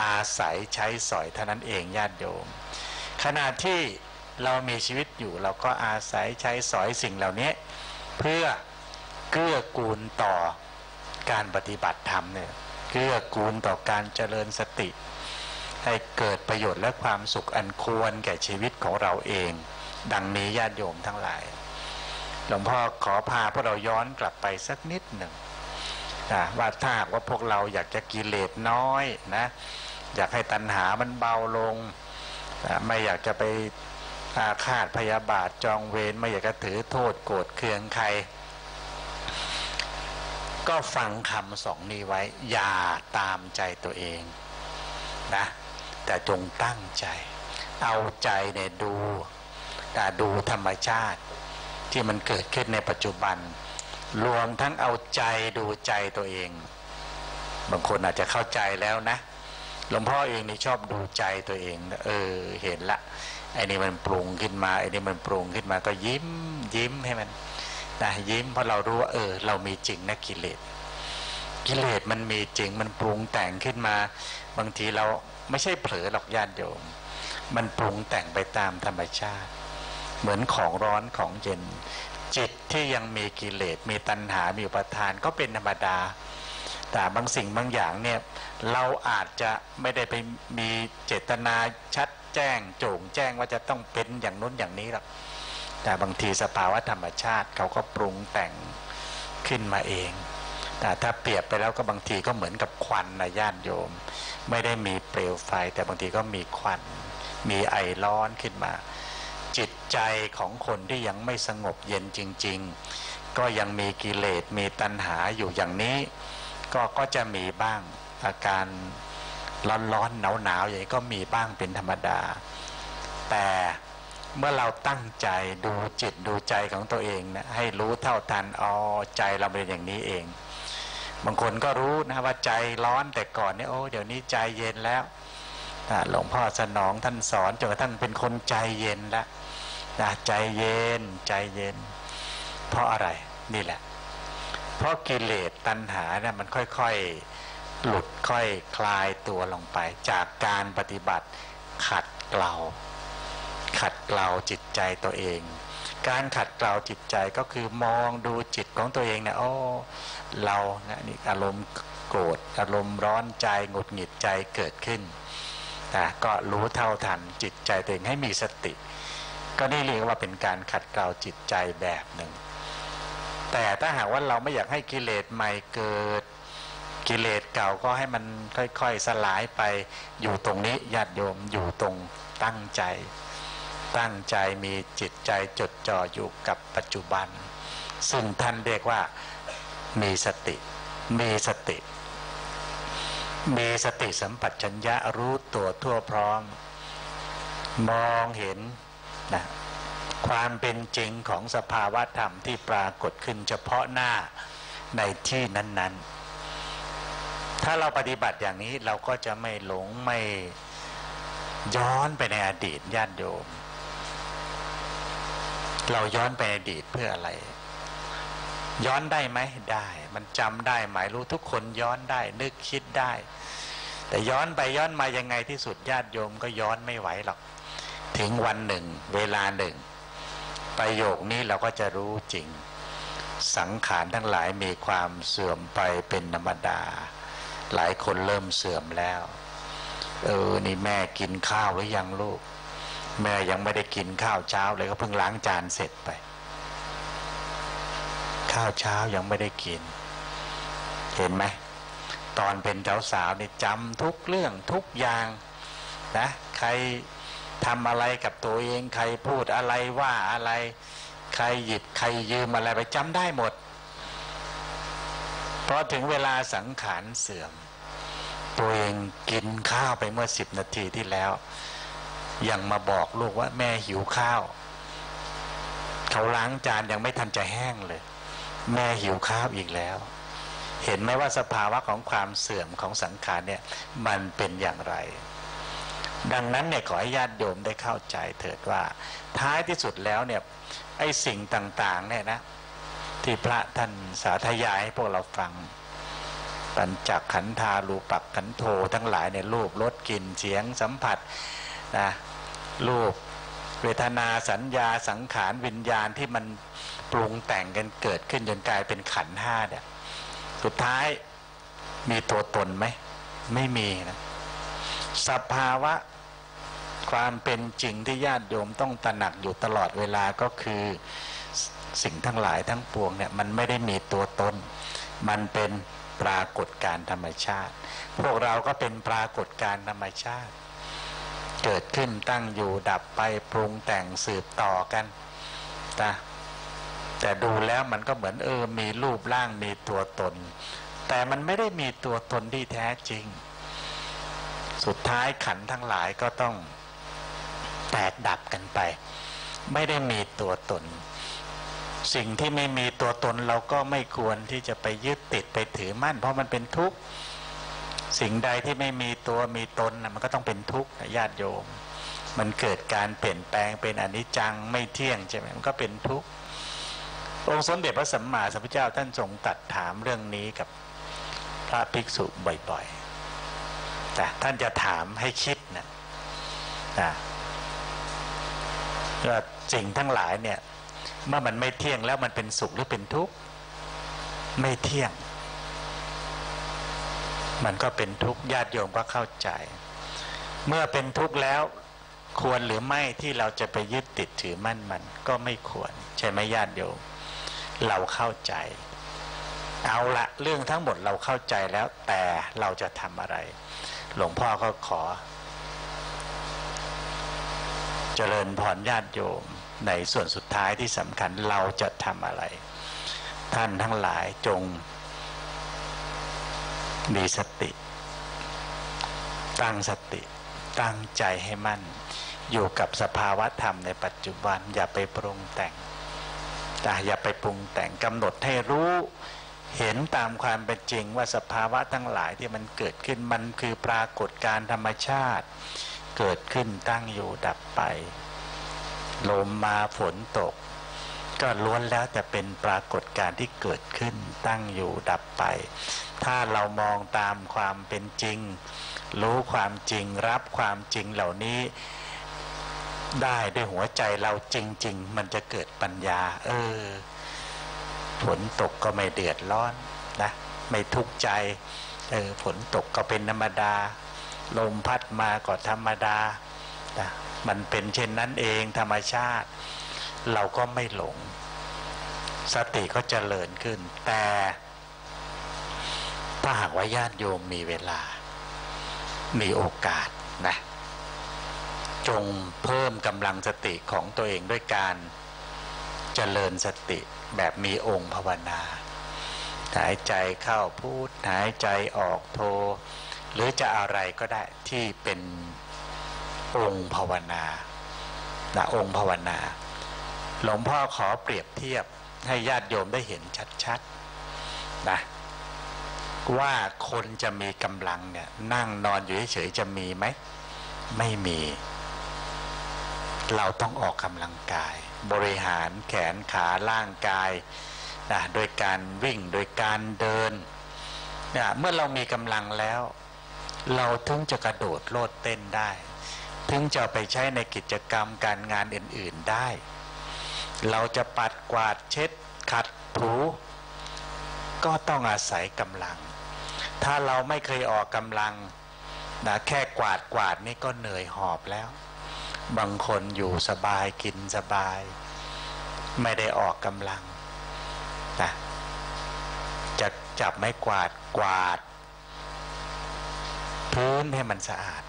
อาศัยใช้สอยเท่านั้นเองญาติโยมขณะที่เรามีชีวิตอยู่เราก็อาศัยใช้สอยสิ่งเหล่านี้เพื่อเกื้อกูลต่อการปฏิบัติธรรมเนี่ยเกื้อกูลต่อการเจริญสติให้เกิดประโยชน์และความสุขอันควรแก่ชีวิตของเราเองดังนี้ญาติโยมทั้งหลายหลวงพ่อขอพาพวกเราย้อนกลับไปสักนิดหนึ่งว่าถ้าว่าพวกเราอยากจะกิเลสน้อยนะอยากให้ตัณหามันเบาลงไม่อยากจะไปอาฆาตพยาบาทจองเวรไม่อยากจะถือโทษโกรธเคืองใครก็ฟังคำสองนี้ไว้อย่าตามใจตัวเองนะแต่จงตั้งใจเอาใจเนี่ยดูธรรมชาติที่มันเกิดขึ้นในปัจจุบันรวมทั้งเอาใจดูใจตัวเองบางคนอาจจะเข้าใจแล้วนะหลวงพ่อเองนี่ชอบดูใจตัวเองเห็นละไอ้นี่มันปรุงขึ้นมาไอ้นี่มันปรุงขึ้นมาก็ยิ้มให้มันนะยิ้มเพราะเรารู้ว่าเรามีจริงนะกิเลสมันมีจริงมันปรุงแต่งขึ้นมาบางทีเราไม่ใช่เผลอหรอกญาติโยมมันปรุงแต่งไปตามธรรมชาติเหมือนของร้อนของเย็นจิตที่ยังมีกิเลสมีตัณหามีอุปาทานก็เป็นธรรมดาแต่บางสิ่งบางอย่างเนี่ยเราอาจจะไม่ได้ไปมีเจตนาชัดแจ้งโจ่งแจ้งว่าจะต้องเป็นอย่างนู้นอย่างนี้หรอกแต่บางทีสภาวะธรรมชาติเขาก็ปรุงแต่งขึ้นมาเองแต่ถ้าเปรียบไปแล้วก็บางทีก็เหมือนกับควันนะญาติโยมไม่ได้มีเปลวไฟแต่บางทีก็มีควันมีไอร้อนขึ้นมาจิตใจของคนที่ยังไม่สงบเย็นจริงๆก็ยังมีกิเลสมีตัณหาอยู่อย่างนี้ก็จะมีบ้างอาการร้อนๆหนาวๆอย่างนี้ก็มีบ้างเป็นธรรมดาแต่เมื่อเราตั้งใจดูจิตดูใจของตัวเองนะให้รู้เท่าทันใจเราเป็นอย่างนี้เองบางคนก็รู้นะว่าใจร้อนแต่ก่อนเนี่ยเดี๋ยวนี้ใจเย็นแล้วหลวงพ่อสนองท่านสอนจนกระทั่งเป็นคนใจเย็นแล้วใจเย็นเพราะอะไรนี่แหละเพราะกิเลสตัณหาเนี่ยมันค่อยๆหลุดค่อยคลายตัวลงไปจากการปฏิบัติขัดเกลาจิตใจตัวเองการขัดเกลาจิตใจก็คือมองดูจิตของตัวเองเนี่ยเราเนี่ยนี่อารมณ์โกรธอารมณ์ร้อนใจหงุดหงิดใจเกิดขึ้นก็รู้เท่าทันจิตใจตัวเองให้มีสติก็นี่เรียกว่าเป็นการขัดเกลาจิตใจแบบหนึ่งแต่ถ้าหากว่าเราไม่อยากให้กิเลสใหม่เกิดกิเลสเก่าก็ให้มันค่อยๆสลายไปอยู่ตรงนี้ญาติโยมอยู่ตรงตั้งใจมีจิตใจจดจ่ออยู่กับปัจจุบันซึ่งท่านเรียกว่ามีสติสัมปชัญญะรู้ตัวทั่วพร้อมมองเห็นนะความเป็นจริงของสภาวะธรรมที่ปรากฏขึ้นเฉพาะหน้าในที่นั้นๆถ้าเราปฏิบัติอย่างนี้เราก็จะไม่หลงไม่ย้อนไปในอดีตญาติโยม เราย้อนไปอดีตเพื่ออะไรย้อนได้ไหมได้มันจำได้หมายรู้ทุกคนย้อนได้นึกคิดได้แต่ย้อนไปย้อนมายังไงที่สุดญาติโยมก็ย้อนไม่ไหวหรอกถึงวันหนึ่งเวลาหนึ่งประโยคนี้เราก็จะรู้จริงสังขารทั้งหลายมีความเสื่อมไปเป็นธรรมดาหลายคนเริ่มเสื่อมแล้วนี่แม่กินข้าวหรือยังลูกแม่ยังไม่ได้กินข้าวเช้าเลยก็เพิ่งล้างจานเสร็จไปข้าวเช้ายังไม่ได้กินเห็นไหมตอนเป็นสาวๆนี่จำทุกเรื่องทุกอย่างนะใครทำอะไรกับตัวเองใครพูดอะไรว่าอะไรใครหยิบใครยืมอะไรไปจำได้หมดพอถึงเวลาสังขารเสื่อมตัวเองกินข้าวไปเมื่อ10 นาทีที่แล้วยังมาบอกลูกว่าแม่หิวข้าวเขาล้างจานยังไม่ทันจะแห้งเลยแม่หิวข้าวอีกแล้วเห็นไหมว่าสภาวะของความเสื่อมของสังขารเนี่ยมันเป็นอย่างไรดังนั้นเนี่ยขอให้ญาติโยมได้เข้าใจเถิดว่าท้ายที่สุดแล้วเนี่ยไอ้สิ่งต่างๆเนี่ยนะที่พระท่านสาธยายให้พวกเราฟังปัญจขันธารูปขันโธทั้งหลายในรูปรสกลิ่นเสียงสัมผัสนะรูปเวทนาสัญญาสังขารวิญญาณที่มันปรุงแต่งกันเกิดขึ้นจนกลายเป็นขันธ์5เนี่ยสุดท้ายมีตัวตนไหมไม่มีนะสภาวะความเป็นจริงที่ญาติโยมต้องตระหนักอยู่ตลอดเวลาก็คือสิ่งทั้งหลายทั้งปวงเนี่ยมันไม่ได้มีตัวตนมันเป็นปรากฏการณ์ธรรมชาติพวกเราก็เป็นปรากฏการณ์ธรรมชาติเกิดขึ้นตั้งอยู่ดับไปปรุงแต่งสืบต่อกันนะแต่ดูแล้วมันก็เหมือนมีรูปร่างมีตัวตนแต่มันไม่ได้มีตัวตนที่แท้จริงสุดท้ายขันธ์ทั้งหลายก็ต้องแตกดับกันไปไม่ได้มีตัวตนสิ่งที่ไม่มีตัวตนเราก็ไม่ควรที่จะไปยึดติดไปถือมั่นเพราะมันเป็นทุกข์สิ่งใดที่ไม่มีตัวมีตนมันก็ต้องเป็นทุกข์ญาติโยมมันเกิดการเปลี่ยนแปลงเป็นอนิจจังไม่เที่ยงใช่ไหมมันก็เป็นทุกข์องค์สมเด็จพระสัมมาสัมพุทธเจ้าท่านทรงตรัสถามเรื่องนี้กับพระภิกษุบ่อยๆแต่ท่านจะถามให้คิดนะว่าสิ่งทั้งหลายเนี่ยเมื่อมันไม่เที่ยงแล้วมันเป็นสุขหรือเป็นทุกข์ไม่เที่ยงมันก็เป็นทุกข์ญาติโยมก็เข้าใจเมื่อเป็นทุกข์แล้วควรหรือไม่ที่เราจะไปยึดติดถือมั่นมันก็ไม่ควรใช่ไหมญาติโยมเราเข้าใจเอาละเรื่องทั้งหมดเราเข้าใจแล้วแต่เราจะทำอะไรหลวงพ่อก็ขอเจริญพรญาติโยมในส่วนสุดท้ายที่สำคัญเราจะทำอะไรท่านทั้งหลายจงมีสติตั้งสติตั้งใจให้มั่นอยู่กับสภาวะธรรมในปัจจุบันอย่าไปปรุงแต่งอย่าไปปรุงแต่งกำหนดให้รู้เห็นตามความเป็นจริงว่าสภาวะทั้งหลายที่มันเกิดขึ้นมันคือปรากฏการณ์ธรรมชาติเกิดขึ้นตั้งอยู่ดับไปลมมาฝนตกก็ล้วนแล้วแต่เป็นปรากฏการณ์ที่เกิดขึ้นตั้งอยู่ดับไปถ้าเรามองตามความเป็นจริงรู้ความจริงรับความจริงเหล่านี้ได้ด้วยหัวใจเราจริงๆมันจะเกิดปัญญาฝนตกก็ไม่เดือดร้อนนะไม่ทุกข์ใจฝนตกก็เป็นธรรมดาลมพัดมาก็ธรรมดานะมันเป็นเช่นนั้นเองธรรมชาติเราก็ไม่หลงสติก็เจริญขึ้นแต่ถ้าหากว่าญาติโยมมีเวลามีโอกาสนะจงเพิ่มกำลังสติของตัวเองด้วยการเจริญสติแบบมีองค์ภาวนาหายใจเข้าพูดหายใจออกโทหรือจะอะไรก็ได้ที่เป็นองค์ภาวนานะองค์ภาวนาหลวงพ่อขอเปรียบเทียบให้ญาติโยมได้เห็นชัดๆนะว่าคนจะมีกำลังเนี่ยนั่งนอนอยู่เฉยๆจะมีไหมไม่มีเราต้องออกกำลังกาย บริหารแขนขาร่างกายนะโดยการวิ่งโดยการเดินนะเมื่อเรามีกำลังแล้วเราถึงจะกระโดดโลดเต้นได้ถึงจะไปใช้ในกิจกรรมการงานอื่นๆได้เราจะปัดกวาดเช็ดขัดถูก็ต้องอาศัยกำลังถ้าเราไม่เคยออกกำลังนะแค่กวาดนี่ก็เหนื่อยหอบแล้วบางคนอยู่สบายกินสบายไม่ได้ออกกำลังนะจะจับไม้กวาดพื้นให้มันสะอาด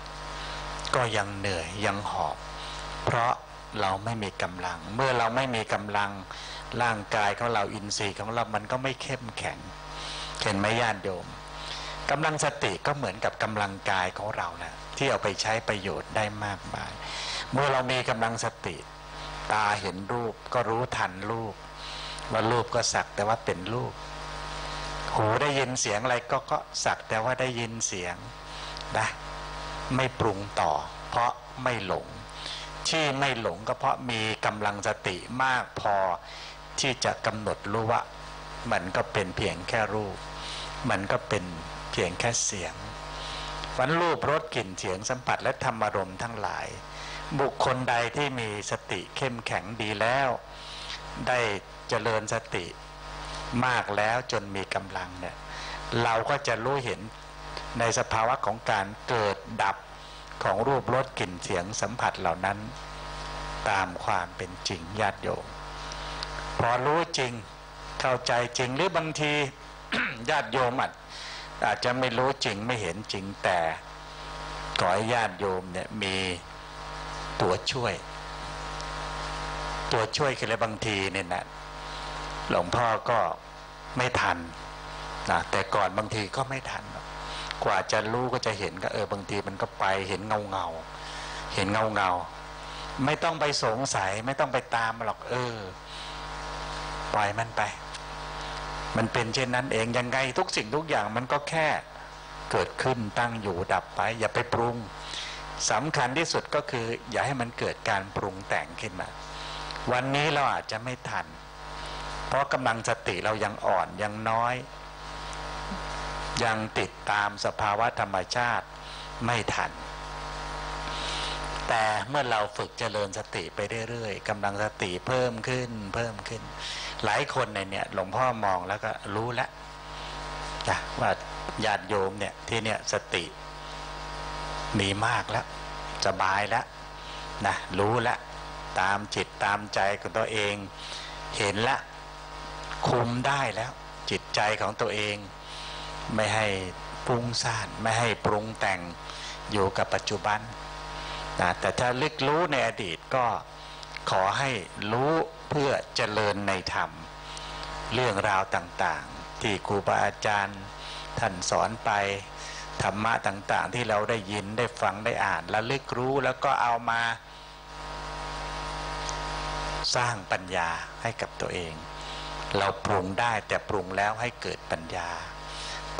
ก็ยังเหนื่อยยังหอบเพราะเราไม่มีกำลังเมื่อเราไม่มีกำลังร่างกายของเราอินทรีย์ของเรามันก็ไม่เข้มแข็งเห็นไหมญาติโยมกำลังสติก็เหมือนกับกำลังกายของเรานะที่เอาไปใช้ประโยชน์ได้มากมายเมื่อเรามีกำลังสติตาเห็นรูปก็รู้ทันรูปว่ารูปก็สักแต่ว่าเป็นรูปหูได้ยินเสียงอะไรก็สักแต่ว่าได้ยินเสียงนะไม่ปรุงต่อเพราะไม่หลงที่ไม่หลงก็เพราะมีกำลังสติมากพอที่จะกำหนดรู้ว่ามันก็เป็นเพียงแค่รูปมันก็เป็นเพียงแค่เสียงวันรูปรสกลิ่นเสียงสัมผัสและธรรมอารมณ์ทั้งหลายบุคคลใดที่มีสติเข้มแข็งดีแล้วได้เจริญสติมากแล้วจนมีกำลังเนี่ยเราก็จะรู้เห็นในสภาวะของการเกิดดับของรูปรสกลิ่นเสียงสัมผัสเหล่านั้นตามความเป็นจริงญาติโยมพอรู้จริงเข้าใจจริงหรือบางที ญาติโยมอาจจะไม่รู้จริงไม่เห็นจริงแต่ขอให้ญาติโยมเนี่ยมีตัวช่วยคืออะไรบางทีเนี่ยนะหลวงพ่อก็ไม่ทันนะแต่ก่อนบางทีก็ไม่ทันกว่าจะรู้ก็จะเห็นก็บางทีมันก็ไปเห็นเงาเห็นเงาไม่ต้องไปสงสัยไม่ต้องไปตามหรอกปล่อยมันไปมันเป็นเช่นนั้นเองยังไงทุกสิ่งทุกอย่างมันก็แค่เกิดขึ้นตั้งอยู่ดับไปอย่าไปปรุงสำคัญที่สุดก็คืออย่าให้มันเกิดการปรุงแต่งขึ้นมาวันนี้เราอาจจะไม่ทันเพราะกำลังสติเรายังอ่อนยังน้อยยังติดตามสภาวะธรรมชาติไม่ทันแต่เมื่อเราฝึกเจริญสติไปเรื่อยๆกำลังสติเพิ่มขึ้นหลายคนเนี่ยหลวงพ่อมองแล้วก็รู้แล้วว่าญาติโยมเนี่ยที่เนี่ยสติมีมากแล้วสบายแล้วนะรู้แล้วตามจิตตามใจของตัวเองเห็นแล้วคุมได้แล้วจิตใจของตัวเองไม่ให้ปรุงซ่านไม่ให้ปรุงแต่งอยู่กับปัจจุบันนะแต่ถ้าลึกรู้ในอดีตก็ขอให้รู้เพื่อเจริญในธรรมเรื่องราวต่างๆที่ครูบาอาจารย์ท่านสอนไปธรรมะต่างๆที่เราได้ยินได้ฟังได้อ่านและลึกรู้แล้วก็เอามาสร้างปัญญาให้กับตัวเองเราปรุงได้แต่ปรุงแล้วให้เกิดปัญญา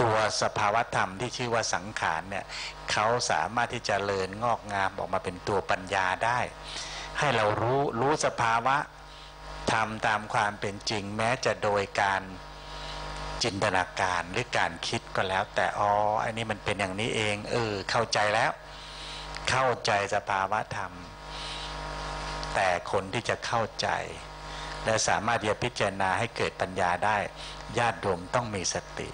ตัวสภาวะธรรมที่ชื่อว่าสังขารเนี่ยเขาสามารถที่จะเจริญงอกงามออกมาเป็นตัวปัญญาได้ให้เรารู้สภาวะธรรมตามความเป็นจริงแม้จะโดยการจินตนาการหรือการคิดก็แล้วแต่อันนี้มันเป็นอย่างนี้เองเข้าใจแล้วเข้าใจสภาวะธรรมแต่คนที่จะเข้าใจและสามารถที่จะพิจารณาให้เกิดปัญญาได้ญาติโยมต้องมีสติ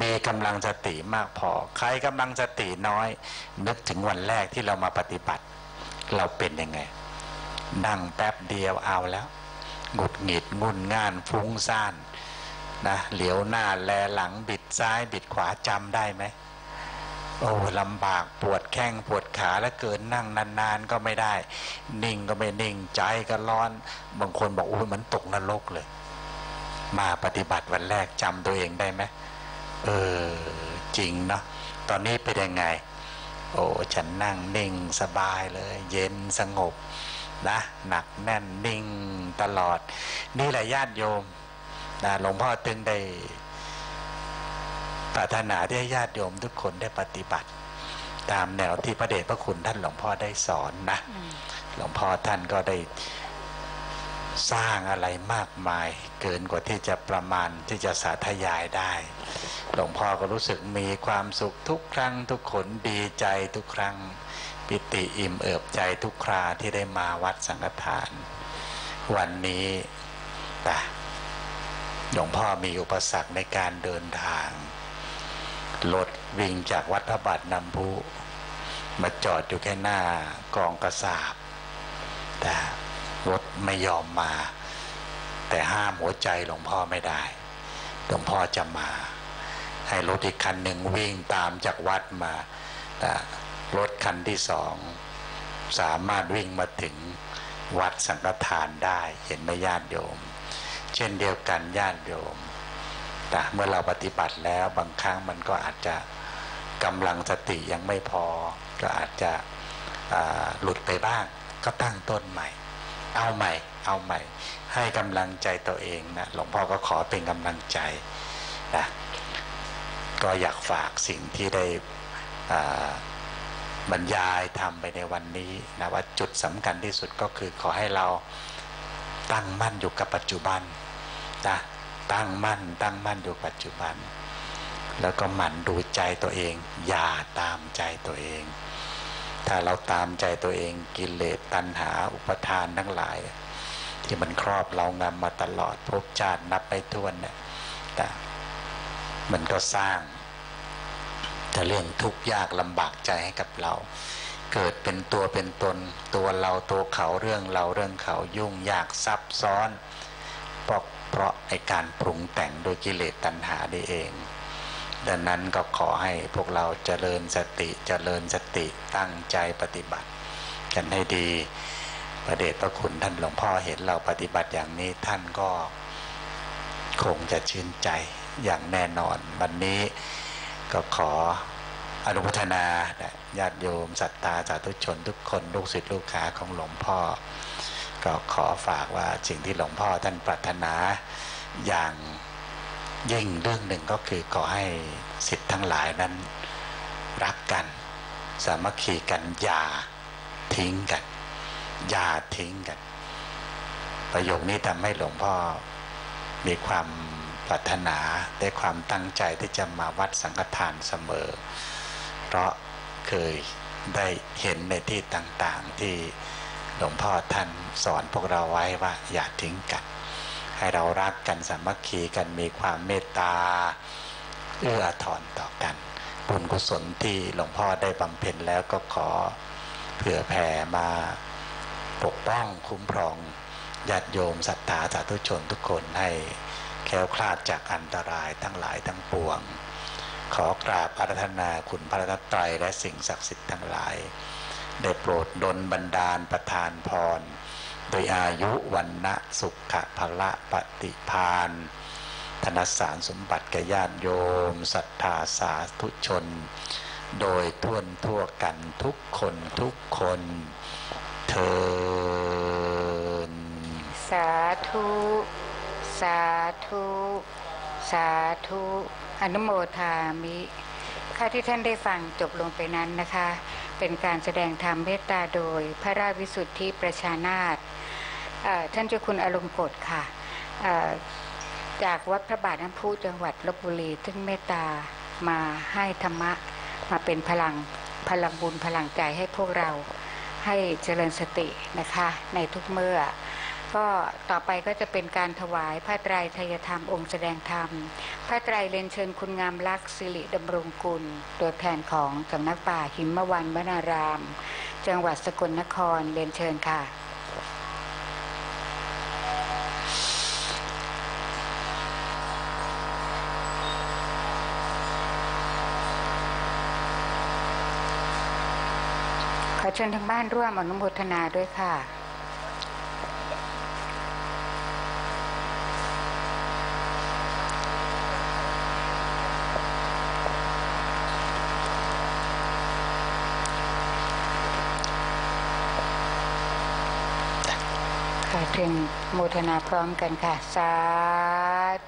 มีกำลังสติมากพอใครกำลังสติน้อยนึกถึงวันแรกที่เรามาปฏิบัติเราเป็นยังไงนั่งแป๊บเดียวเอาแล้วหงุดหงิดงุนง่านฟุ้งซ่านนะเหลียวหน้าแลหลังบิดซ้ายบิดขวาจำได้ไหมลำบากปวดแข้งปวดขาแล้วเกินนั่งนานๆก็ไม่ได้นิ่งก็ไม่นิ่งใจก็ร้อนบางคนบอกเหมือนตกนรกเลยมาปฏิบัติวันแรกจำตัวเองได้ไหมจริงเนาะตอนนี้เป็นยังไงฉันนั่งนิ่งสบายเลยเย็นสงบนะหนักแน่นนิ่งตลอดนี่แหละญาติโยมนะหลวงพ่อถึงได้ปรารถนาที่ญาติโยมทุกคนได้ปฏิบัติตามแนวที่พระเดชพระคุณท่านหลวงพ่อได้สอนนะหลวงพ่อท่านก็ได้ สร้างอะไรมากมายเกินกว่าที่จะประมาณที่จะสาธยายได้หลวงพ่อก็รู้สึกมีความสุขทุกครั้งทุกคนดีใจทุกครั้งปิติอิ่มเอิบใจทุกคราที่ได้มาวัดสังฆทานวันนี้นะหลวงพ่อมีอุปสรรคในการเดินทางรถวิ่งจากวัดพระบาทน้ำพุมาจอดอยู่แค่หน้ากองกระสาบแต่รถไม่ยอมมาแต่ห้ามหัวใจหลวงพ่อไม่ได้หลวงพ่อจะมาให้รถอีกคันหนึ่งวิ่งตามจากวัดมารถคันที่สองสามารถวิ่งมาถึงวัดสังฆทานได้เห็นไหมญาติโยมเช่นเดียวกันญาติโยมแต่เมื่อเราปฏิบัติแล้วบางครั้งมันก็อาจจะกำลังสติยังไม่พอก็อาจจะหลุดไปบ้างก็ตั้งต้นใหม่เอาใหม่ให้กำลังใจตัวเองนะหลวงพ่อก็ขอเป็นกำลังใจนะก็อยากฝากสิ่งที่ได้บรรยายทำไปในวันนี้นะว่าจุดสำคัญที่สุดก็คือขอให้เราตั้งมั่นอยู่กับปัจจุบันนะตั้งมั่นอยู่ปัจจุบันแล้วก็หมั่นดูใจตัวเองอย่าตามใจตัวเองถ้าเราตามใจตัวเองกิเลสตัณหาอุปทานทั้งหลายที่มันครอบเรางำมาตลอดภพชาตินับไม่ถ้วนเนี่ยแต่มันก็สร้างแต่เรื่องทุกข์ยากลำบากใจให้กับเราเกิดเป็นตัวเป็นตนตัวเราตัวเขาเรื่องเราเรื่องเขายุ่งยากซับซ้อนเพราะไอ้การปรุงแต่งโดยกิเลสตัณหานี่เองดังนั้นก็ขอให้พวกเราเจริญสติตั้งใจปฏิบัติกันให้ดีพระเดชพระคุณท่านหลวงพ่อเห็นเราปฏิบัติอย่างนี้ท่านก็คงจะชื่นใจอย่างแน่นอนวันนี้ก็ขออนุโมทนาญาติโยมศรัทธาสาธุชนทุกคนลูกศิษย์ลูกหาของหลวงพ่อก็ขอฝากว่าสิ่งที่หลวงพ่อท่านปรารถนาอย่างยิ่งเรื่องหนึ่งก็คือขอให้ศิษย์ทั้งหลายนั้นรักกันสามัคคีกันอย่าทิ้งกันประโยคนี้ทำให้หลวงพ่อมีความปรารถนาได้ความตั้งใจที่จะมาวัดสังฆทานเสมอเพราะเคยได้เห็นในที่ต่างๆที่หลวงพ่อท่านสอนพวกเราไว้ว่าอย่าทิ้งกันให้เรารักกันสามัคคีกันมีความเมตตาเอื้ออาทรต่อกันบุญกุศลที่หลวงพ่อได้บำเพ็ญแล้วก็ขอเผื่อแผ่มาปกป้องคุ้มครองญาติโยมศรัทธาสาธุชนทุกคนให้แคล้วคลาดจากอันตรายทั้งหลายทั้งปวงขอกราบอาราธนาคุณพระรัตนตรัยและสิ่งศักดิ์สิทธิ์ทั้งหลายได้โปรดดลบันดาลประทานพรโดยอายุวันนะสุขะพละปฏิภาณธนสารสมบัติแก่ญาติโยมศรัทธาสาธุชนโดยทั่วกันทุกคนเทินสาธุสาธุสาธุอนุโมทามิค่ะที่ท่านได้ฟังจบลงไปนั้นนะคะเป็นการแสดงธรรมเมตตาโดยพระราชวิสุทธิประชานาถท่านเจ้าคุณอลงกฎค่ะจากวัดพระบาทน้ำพุจังหวัดลพบุรีซึ่งเมตตามาให้ธรรมะมาเป็นพลังบุญพลังใจให้พวกเราให้เจริญสตินะคะในทุกเมื่อก็ต่อไปก็จะเป็นการถวายพระไตรไทยธรรมองค์แสดงธรรมพระไตรเรียนเชิญคุณงามลักษณ์สิริดำรงกุลตัวแทนของสำนักป่าหิมวันวนารามจังหวัดสกลนครเรียนเชิญค่ะขอเชิญทางบ้านร่วมอนุโมทนาด้วยค่ะเพียงโมทนาพร้อมกันค่ะสา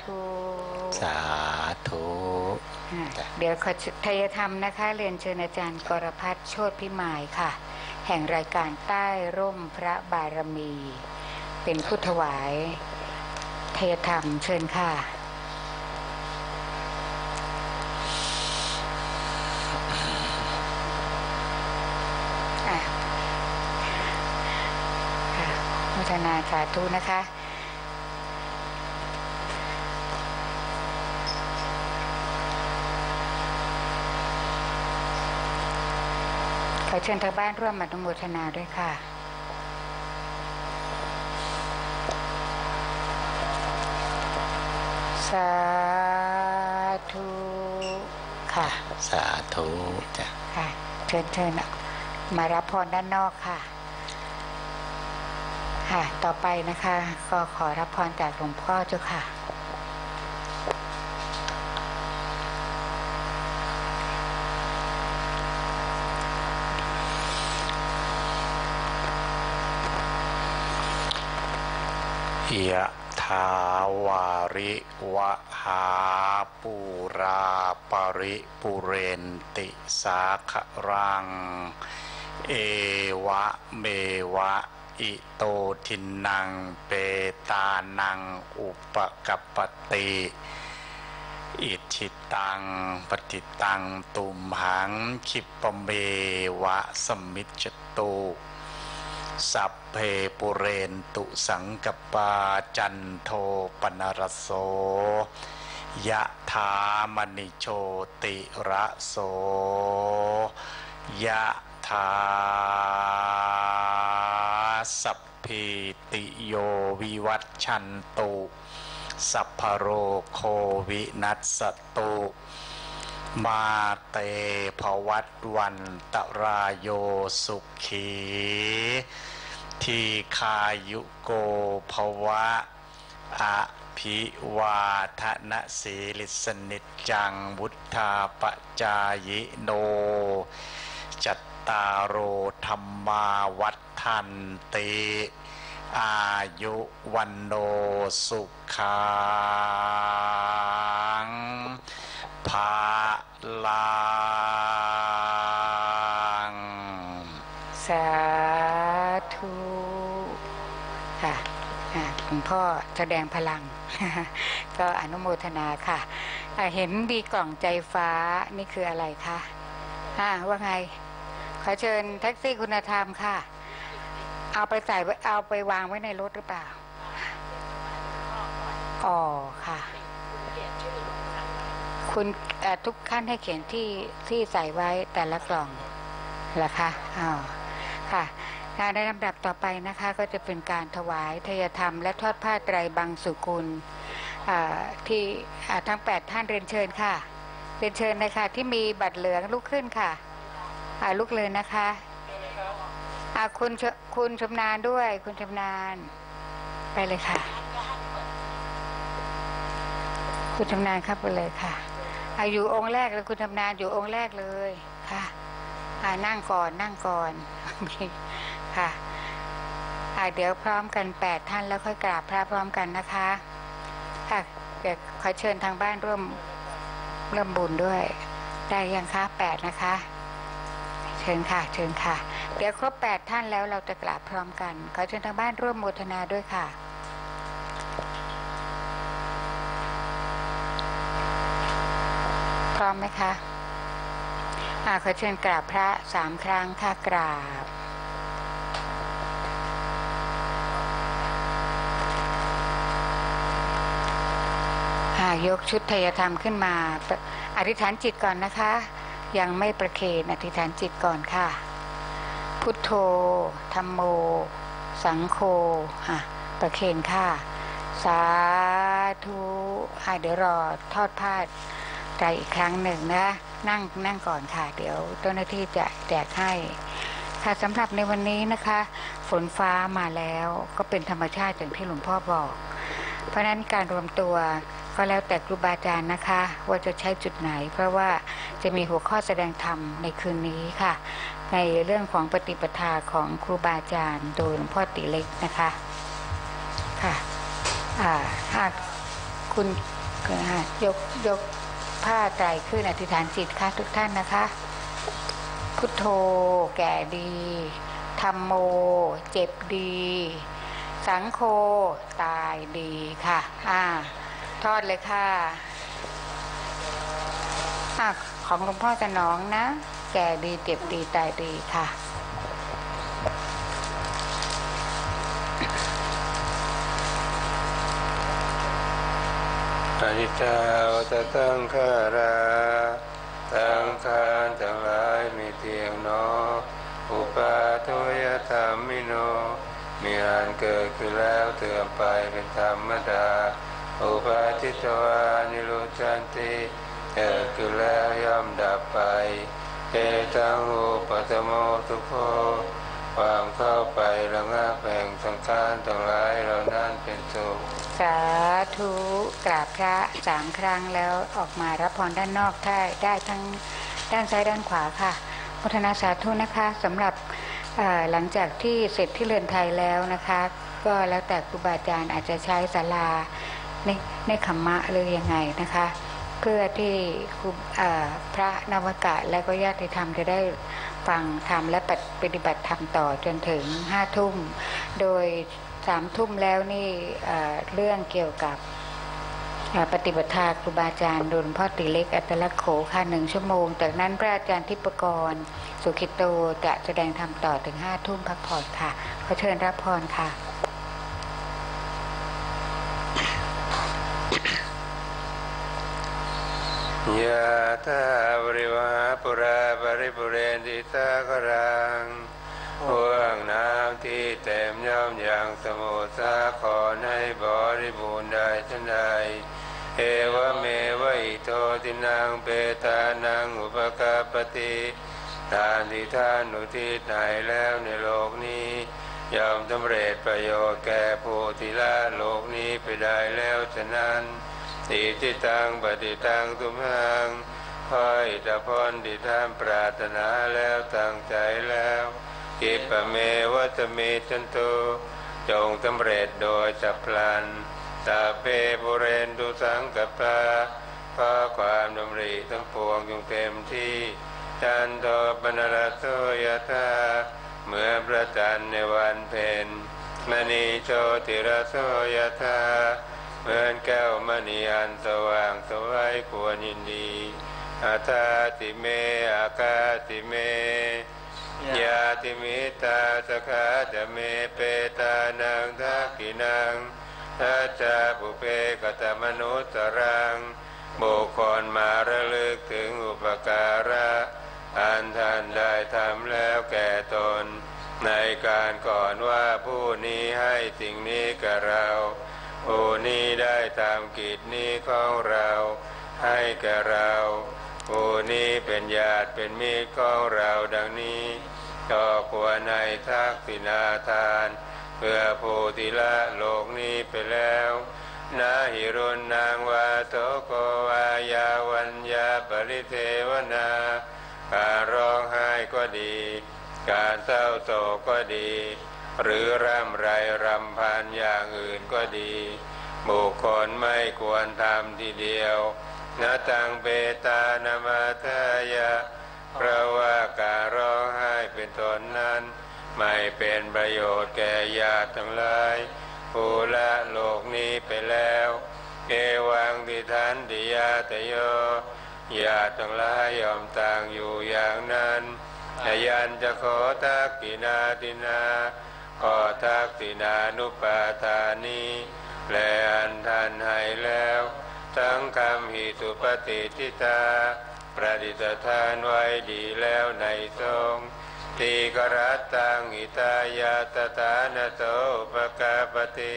ธุสาธุเดี๋ยวขอไทยธรรมนะคะเรียนเชิญอาจารย์กรภัทรโชติพิมายค่ะแห่งรายการใต้ร่มพระบารมี เป็นผู้ถวายเทศธรรมเชิญค่ะโมทนาสาธุนะคะขอเชิญทางบ้านร่วมอนุโมทนาด้วยค่ะสาธุค่ะสาธุจ้ะค่ะเชิญมารับพรด้านนอกค่ะค่ะต่อไปนะคะก็ขอรับพรจากหลวงพ่อเจ้าค่ะยะถาวาริวะหาปูราปริปุเรนติสาขรังเอวะเมวะอิโตทินังเปตานังอุปกัปปติอิทิตังปฏิตังตุมหังคิปเมวะสมิจจตุสัพเพปุเรนตุสังกปาจันโทปนรโสยะถามณิโชติระโสยะถาสัพพิติโยวิวัชชันตุสัพพโรโควินัสตุมาเตภวัตวันตรายโยสุขีทีคายุโกภวะอภิวาทนะสีลิสนิจังวุธาปจายโนจัตตารโอธรรมาวัฏฐันติอายุวันโนสุขังภาลังสาธุค่ะหลวงพ่อแสดงพลังก็อนุโมทนาค่ะเห็นดีกล่องใจฟ้านี่คืออะไรคะว่าไงขอเชิญแท็กซี่คุณธรรมค่ะเอาไปวางไว้ในรถหรือเปล่าอ๋อค่ะคุณทุกขั้นให้เขียนที่ใส่ไว้แต่ละกล่องเหรอคะอ๋อค่ะในลำดับต่อไปนะคะก็จะเป็นการถวายเทยธรรมและทอดผ้าไตรบังสุกุลที่ทั้ง8ท่านเรียนเชิญค่ะเรียนเชิญนะคะที่มีบัตรเหลืองลุกขึ้นค่ะลุกเลยนะคะคุณชำนาญด้วยคุณชำนาญไปเลยค่ะคุณชำนาญครับไปเลยค่ะอยู่องค์แรกเลยคุณชำนาญอยู่องค์แรกเลยค่ะนั่งก่อนนั่งก่อนค่ะเดี๋ยวพร้อมกัน8ท่านแล้วค่อยกราบพระพร้อมกันนะคะค่ะเดี๋ยวขอเชิญทางบ้านร่วมบุญด้วยได้ยังคะ8นะคะเชิญค่ะเชิญค่ะเดี๋ยวครบ8ท่านแล้วเราจะกราบพร้อมกันขอเชิญทางบ้านร่วมโมทนาด้วยค่ะพร้อมไหมคะขอเชิญกราบพระ3ครั้งค่ะกราบยกชุดไทยธรรมขึ้นมาอธิษฐานจิตก่อนนะคะยังไม่ประเคนอธิษฐานจิตก่อนค่ะพุทโธธัมโมสังโฆประเคนค่ะสาธุเดี๋ยวรอทอดผ้าใจอีกครั้งหนึ่งนะนั่งก่อนค่ะเดี๋ยวเจ้าหน้าที่จะแจกให้ค่ะสำหรับในวันนี้นะคะฝนฟ้ามาแล้วก็เป็นธรรมชาติอย่างที่หลวงพ่อบอกเพราะนั้นการรวมตัวก็แล้วแต่ครูบาอาจารย์นะคะว่าจะใช้จุดไหนเพราะว่าจะมีหัวข้อแสดงธรรมในคืนนี้ค่ะในเรื่องของปฏิปทาของครูบาอาจารย์โดยหลวงพ่อติเล็กนะคะค่ะคุณยกผ้าไตรขึ้นอธิษฐานจิตค่ะทุกท่านนะคะพุทโธแก่ดีธัมโมเจ็บดี สังโฆตายดีค่ะทอดเลยค่ะของหลวงพ่อสนองนะแก่ดีเจ็บดีตายดีค่ะอนิจจาวตตังขาราสังขารทั้งหลายมีเที่ยงหนออุปาทวยธรรมิโนมีอันเกิดขึ้นแล้วเสื่อมไปเป็นธรรมดาอุปาทิตวานิโรจันติเกิดขึ้นแล้วย่อมดับไปเอตังอุปสมโภทุกโภความเข้าไประงับแห่งสังขารทั้งหลายเรานั้นเป็นสุขสาธุกราบพระสามครั้งแล้วออกมารับพรด้านนอกได้ทั้งด้านซ้ายด้านขวาค่ะพัฒนาสาธุนะคะสำหรับหลังจากที่เสร็จที่เรือนไทยแล้วนะคะก็แล้วแต่ครูบาอาจารย์อาจจะใช้ศาลาในขมมะเลยยังไงนะคะเพื่อที่พระนวกะและก็ญาติธรรมจะได้ฟังธรรมและปฏิบัติธรรมต่อจนถึง 5 ทุ่มโดย 3 ทุ่มแล้วนี่เรื่องเกี่ยวกับปฏิบัติธรรมครูบาอาจารย์หลวงพ่อติเล็กอัตลักษณ์โขค่ะ1 ชั่วโมงจากนั้นพระอาจารย์ทิพกรสุขิโตจะแสดงธรรมต่อถึง 5 ทุ่มพักผ่อนค่ะขอเชิญรับพรค่ะยะถาบริวาปุราบริปุเรนติสากรังห่วงน้ำที่เต็มย่อมอย่างสมุทรสาครให้บริบูรณ์ได้ฉันใดเอวเมวะอิโตตินังเปตานังอุปการปฏิทานที่ท่านอุทิศให้แล้วในโลกนี้ย่อมสำเร็จประโยชน์แก่ผู้ที่ละโลกนี้ไปได้แล้วฉะนั้นสิทิตังปฏิตังตุมหังคอยตะพนที่ท่านปรารถนาแล้วตั้งใจแล้วกิปเมวัตเมจันโตจงสำเร็จโดยฉับพลันตาเปปุเรนตุสังกปาพาความดำริทั้งปวงจงเต็มที่จันโตปนรโสยธาเมื่อประจันในวันเพ็ญมณีโชติรโสยธาเหมือนแก้วมณีอันสว่างสวยควรยินดีอาตาติเมอากาติเมยาติมิตาสขาจะเมเปตานังทักขินังทัจจาปุเพกตมนุสสรังบุคคลมาระลึกถึงอุปการะอันท่านได้ทำแล้วแก่ตนในการก่อนว่าผู้นี้ให้สิ่งนี้กับเราผู้นี้ได้ตามกิจนี้ของเราให้แก่เราผู้นี้เป็นญาติเป็นมิตรของเราดังนี้ก็ควรให้ทักษิณาทานเพื่อผู้ที่ละโลกนี้ไปแล้วนาหิรุณนางวาโสโกวายาวัญญาปริเทวนาการร้องไห้ก็ดีการเศร้าโศกก็ดีหรือร่ำไรรำพันอย่างอื่นก็ดีบุคคลไม่ควรทำทีเดียวนะตังเปตานามาทายะเพราะว่าการร้องไห้เป็นตนนั้นไม่เป็นประโยชน์แก่ญาติทั้งหลายผู้ละโลกนี้ไปแล้วเอวังติทันติญาตโยญาติทั้งหลายยอมต่างอยู่อย่างนั้นอายันจะขอทักษิณาตินาขอทักษิณานุปาทานิและอันท่านให้แล้วทั้งคำหิตุปฏิทิตาประดิษฐานไว้ดีแล้วในทรงตีกรัตตังหิตายาตตานะโสปกาปติ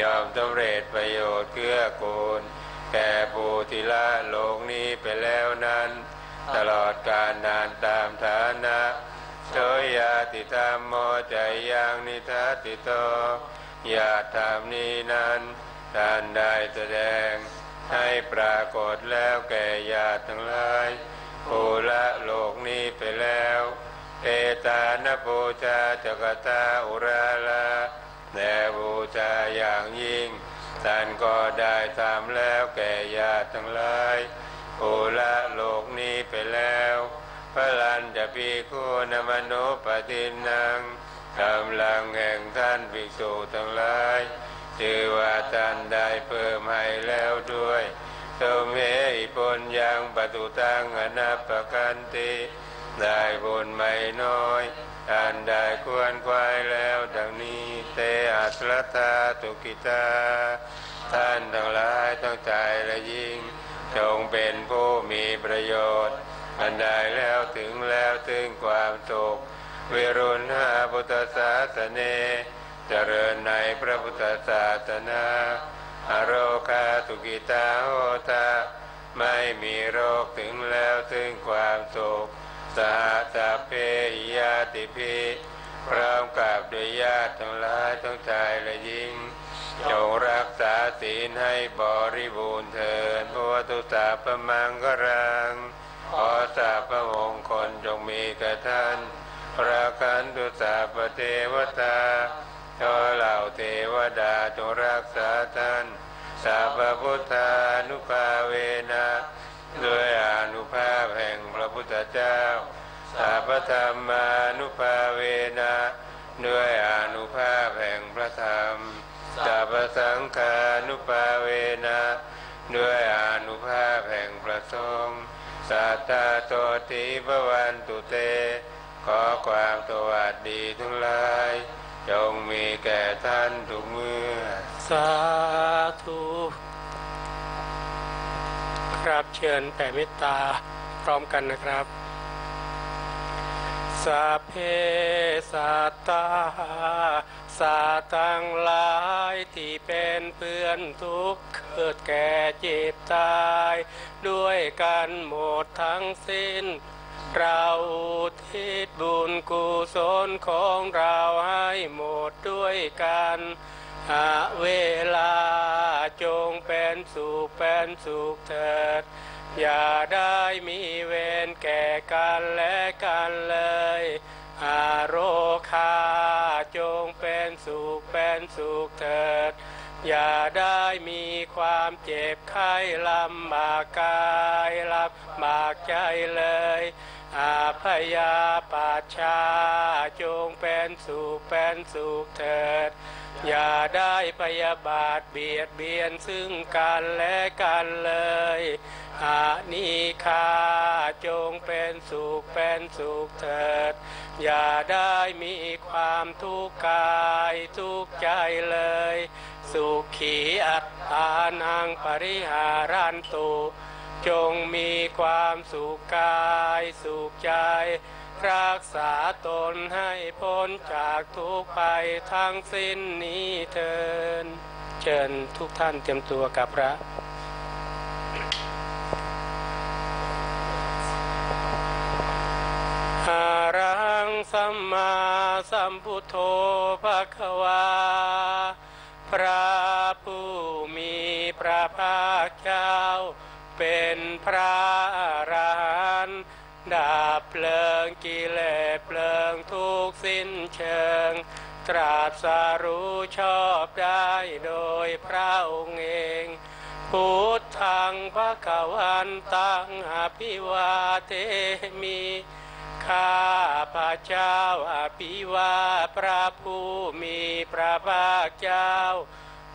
ยอมสำเร็จประโยชน์เกื้อกูลแก่ผู้ที่ละโลกนี้ไปแล้วนั้นตลอดกาลนานตามฐานะโสยาติธรรมโมใจยังนิทัตติโตญาติธรรมนี้นั้นท่านได้แสดงให้ปรากฏแล้วแก่ญาติทั้งหลายผู้ละโลกนี้ไปแล้วเอตานบูชาจักตาอุราลาแต่บูชาอย่างยิ่งท่านก็ได้ทำแล้วแก่ญาติทั้งหลายผู้ละโลกนี้ไปแล้วพลันจะปีคูนมโนปฏินังกำลังแห่งท่านภิกษุทั้งหล ปตุตังอนัปปกันติได้บุญไม่น้อยอันได้ควรควายแล้วดังนี้เตอัสรธาตุกิตาท่านทั้งหลายทั้งใจและยิ่งจงเป็นผู้มีประโยชน์อันได้แล้วถึงความสุขวิรุณหาพุทธศาสเนเจริญในพระพุทธศาสนาอโรคาสุกิตาโหตาไม่มีโรคถึงแล้วถึงความสุขสหัสเพยาติภิพร้อมกับด้วยญาติทั้งหลายทั้งชายและหญิงจงรักษาศีลให้บริบูรณ์เถิดพุทธุสาปมังคลังขอสาพระองค์คนจงมีแก่ท่านราคันตุสาปเทวตาขอเหล่าเทวดาจงรักษาท่านสาพระพุทธานุภาเวนะด้วยอนุภาพแห่งพระพุทธเจ้าสาพระธรรมานุภาเวนะด้วยอนุภาพแห่งพระธรรมสาพระสังฆานุภาเวนะด้วยอนุภาพแห่งพระสงฆ์สัตตาโตติภวันตุเตขอความสวัสดีทั้งหลายจงมีแก่ท่านทุกเมื่อสาธุครับเชิญแผ่เมตตาพร้อมกันนะครับสัพเพสัตตาสัตว์ทั้งหลายที่เป็นเพื่อนทุกข์เกิดแก่เจ็บตายด้วยกันหมดทั้งสิ้นเราอุทิศบุญกุศลของเราให้หมดด้วยกันเวลาจงเป็นสุขเถิดอย่าได้มีเวรแก่กันและกันเลยอาโรคาจงเป็นสุขเถิดอย่าได้มีความเจ็บไข้ลำบากกายลำบากใจเลยอาพยาปาชาจงเป็นสุขเถิดอย่าได้พยาบาทเบียดเบียนซึ่งกันและกันเลยอานิคาจงเป็นสุขเถิดอย่าได้มีความทุกข์กายทุกข์ใจเลยสุขีอัตตานังปริหารันตุจงมีความสุขกายสุขใจรักษาตนให้พ้นจากทุกภัยทั้งสิ้นนี้เถิดเชิญทุกท่านเตรียมตัวกับพระอรังสัมมาสัมพุทโธภะคะวาพระผู้มีพระภาคเจ้าเป็นพระอรหันต์ดับเพลิงกิเลสเพลิงทุกข์สิ้นเชิงตรัสรู้ชอบได้โดยพระองค์เองพุทธังภคะวันตังอภิวาเทมิข้าพระเจ้าอภิวาพระผู้มีพระภาคเจ้า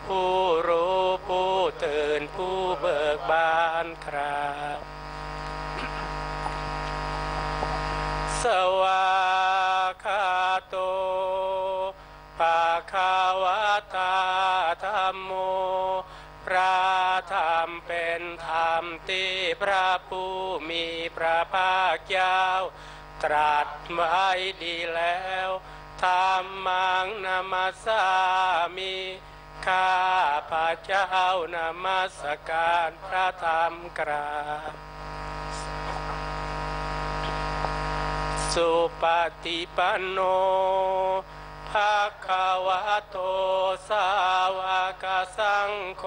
ผู้รู้ผู้ตื่นผู้เบิกบานครับสวากาโตภคะวตาธัมโมพระธรรมเป็นธรรมที่พระผู้มีพระภาคเจ้าตรัสไว้ดีแล้วธัมมังนมัสสามิข้าพระเจ้านมัสการพระธรรมกราบสุปฏิปันโนภคะวะโตสาวกสังโฆ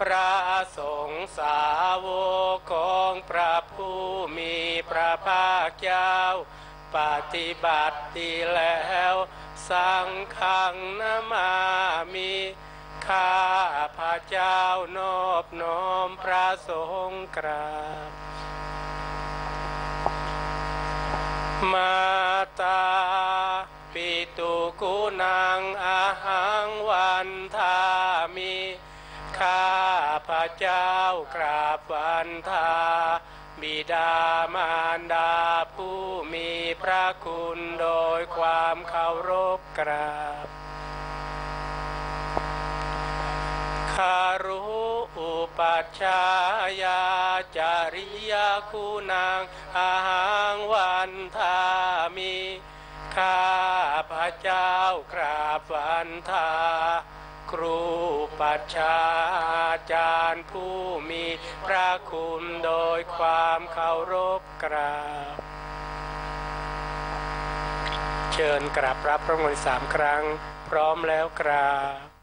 พระสงฆ์สาวกของพระผู้มีพระภาคเจ้าปฏิบัติดีแล้วสังฆังนะมามิข้าพระเจ้านอบน้อมพระสงฆ์กราบมาตาปิตุกุณังอะหังวันทามิข้าพระ เจ้ากราบบันทาบิดามารดาผู้มีพระคุณโดยความเคารพกราบคารุอุปัชฌายาจาริยาคุณังอาหังวันทามิข้าพระเจ้ากราบวันทาครูปัชฌาจารย์ผู้มีพระคุณโดยความเคารพกราบเชิญกราบรับพระองค์สามครั้งพร้อมแล้วกราบ